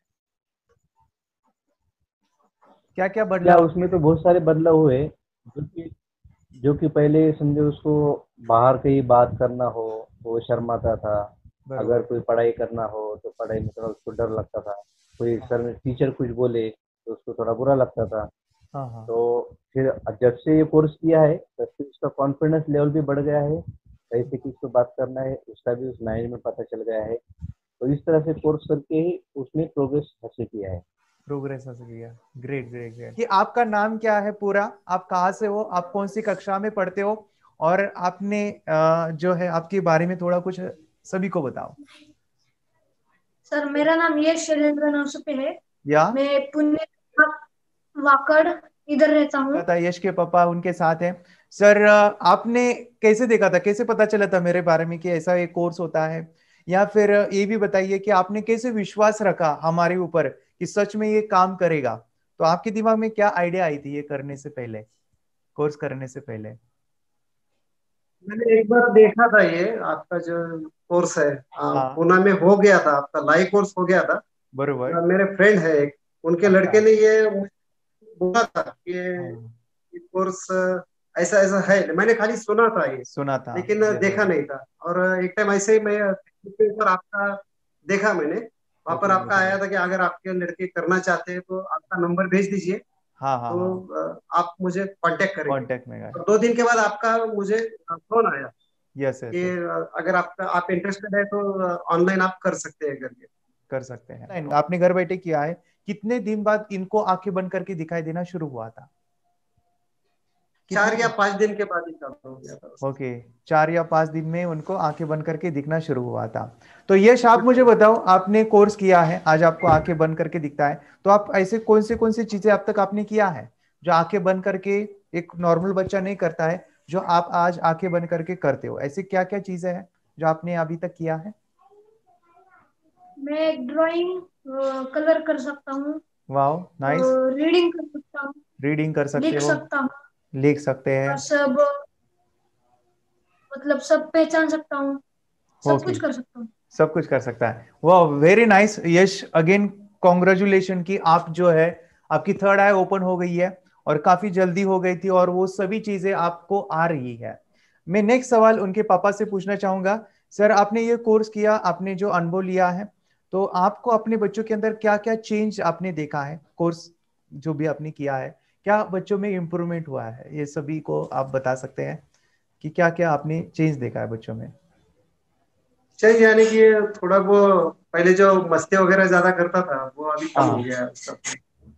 क्या क्या बदलाव? उसमें तो बहुत सारे बदलाव हुए, जो कि पहले समझे उसको बाहर कहीं बात करना हो वो शर्माता था, अगर कोई पढ़ाई करना हो तो पढ़ाई में थोड़ा उसको डर लगता था, कोई सर टीचर कुछ बोले तो उसको थोड़ा बुरा लगता था। तो फिर जब से ये कोर्स किया है तब से उसका कॉन्फिडेंस लेवल भी बढ़ गया है, कैसे किसको बात करना है उसका भी उस लाइन में पता चल गया है। तो इस तरह से कोर्स करके ही उसने प्रोग्रेस हासिल किया है। प्रोग्रेस हासिल किया, ग्रेट ग्रेट ग्रेट। ये आपका नाम क्या है पूरा, आप कहाँ से हो, आप कौन सी कक्षा में पढ़ते हो, और आपने जो है आपके बारे में थोड़ा कुछ सभी को बताओ। सर मेरा नाम यशेंद्र नसुपिले है, या मैं पुणे वाकड़ इधर रहता हूँ। पता यश के पापा उनके साथ हैं। सर आपने कैसे देखा था, कैसे पता चला था मेरे बारे में कि ऐसा एक कोर्स होता है, या फिर ये भी बताइए कि आपने कैसे विश्वास रखा हमारे ऊपर कि सच में ये काम करेगा, तो आपके दिमाग में क्या आइडिया आई थी ये करने से पहले, कोर्स करने से पहले? मैंने एक बार देखा था ये आपका जो कोर्स है पुणे में हो गया था, आपका लाइव कोर्स हो गया था। बरोबर, मेरे फ्रेंड है एक, उनके लड़के ने ये बोला था कि ये कोर्स ऐसा ऐसा है, मैंने खाली सुना था ये सुना था लेकिन देखा नहीं था। और एक टाइम ऐसे ही मैं पर आपका देखा, मैंने वहाँ पर आपका आया था कि अगर आपके लड़के करना चाहते हैं तो आपका नंबर भेज दीजिए। हाँ हाँ, तो आप मुझे कांटेक्ट करें। कांटेक्ट में तो दो दिन के बाद आपका मुझे फोन आया, यस कि अगर आपका आप इंटरेस्टेड है तो ऑनलाइन आप कर सकते हैं, करके कर सकते हैं। आपने घर बैठे किया है, कितने दिन बाद इनको आंखें बंद करके दिखाई देना शुरू हुआ था? चार या पांच दिन के बाद हो गया था। ओके, चार या पांच दिन में उनको आंखें बंद करके दिखना शुरू हुआ था। तो यश आप मुझे बताओ, आपने कोर्स किया है, आज आपको आंखें बंद करके दिखता है, तो आप ऐसे कौन से कौन सी चीजें अब तक आपने किया है जो आंखें बंद करके एक नॉर्मल बच्चा नहीं करता है, जो आप आज आंखें बंद करके करते हो, ऐसे क्या क्या चीजें हैं जो आपने अभी तक किया है? मैं ड्राइंग, कलर कर सकता हूँ। Wow nice. रीडिंग कर सकता हूँ। रीडिंग कर सकते हो, लिख सकता हूँ, लिख सकते हैं, सब मतलब सब पहचान सकता हूँ, सब okay. कुछ कर सकता हूँ, सब कुछ कर सकता है। वाह very nice Yash, again congratulation की आप जो है आपकी थर्ड आई ओपन हो गई है और काफी जल्दी हो गई थी और वो सभी चीजें आपको आ रही है। मैं नेक्स्ट सवाल उनके पापा से पूछना चाहूंगा। सर आपने ये कोर्स किया, आपने जो अनुभव लिया है, तो आपको अपने बच्चों के अंदर क्या क्या चेंज आपने देखा है, कोर्स जो भी आपने किया है क्या बच्चों में इम्प्रूवमेंट हुआ है, ये सभी को आप बता सकते हैं कि क्या क्या आपने चेंज देखा है बच्चों में? चेंज यानी कि थोड़ा वो पहले जो मस्ती वगैरह ज्यादा करता था वो अभी कम हो गया, सब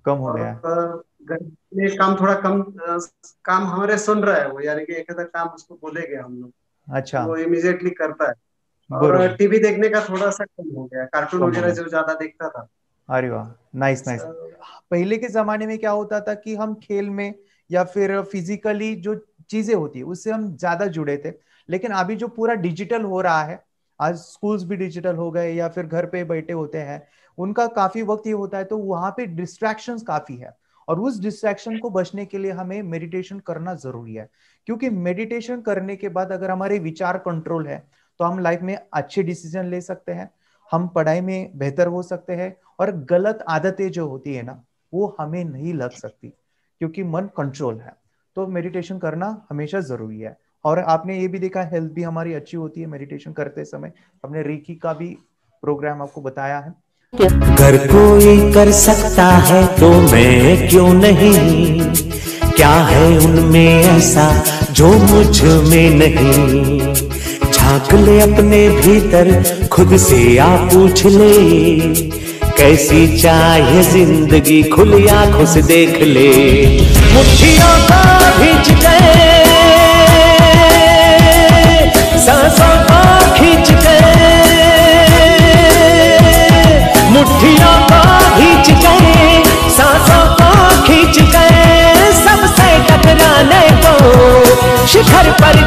कम हो गया। घर काम थोड़ा कम, काम हमारे सुन रहा है वो, यानी कि एक आधा काम उसको बोले गया हम लोग, अच्छा वो इमीडिएटली करता है। और टीवी देखने का थोड़ा सा कम हो गया, कार्टून वगैरह जो ज्यादा देखता था। अरे वाह नाइस नाइस। पहले के जमाने में क्या होता था कि हम खेल में या फिर फिजिकली जो चीजें होती है उससे हम ज्यादा जुड़े थे, लेकिन अभी जो पूरा डिजिटल हो रहा है, आज स्कूल्स भी डिजिटल हो गए या फिर घर पे बैठे होते हैं, उनका काफी वक्त ये होता है, तो वहाँ पे डिस्ट्रैक्शंस काफी है और उस डिस्ट्रैक्शन को बचने के लिए हमें मेडिटेशन करना जरूरी है, क्योंकि मेडिटेशन करने के बाद अगर हमारे विचार कंट्रोल है तो हम लाइफ में अच्छे डिसीजन ले सकते हैं, हम पढ़ाई में बेहतर हो सकते हैं और गलत आदतें जो होती है ना वो हमें नहीं लग सकती, क्योंकि मन कंट्रोल है। तो मेडिटेशन करना हमेशा जरूरी है। और आपने ये भी देखा हेल्थ भी हमारी अच्छी होती है मेडिटेशन करते समय। हमने रेकी का भी प्रोग्राम आपको बताया है। अगर कोई कर सकता है तो मैं क्यों नहीं, क्या है उनमें ऐसा जो मुझ में नहीं, झांक ले अपने भीतर खुद से आ पूछ ले, कैसी चाहे जिंदगी खुली आंखों से देख ले, मुट्ठियों को खींच गए, सांसों को खींच गए, मुट्ठियों को खींच गए, सांसों को खींच गए, सबसे टकराने को शिखर पर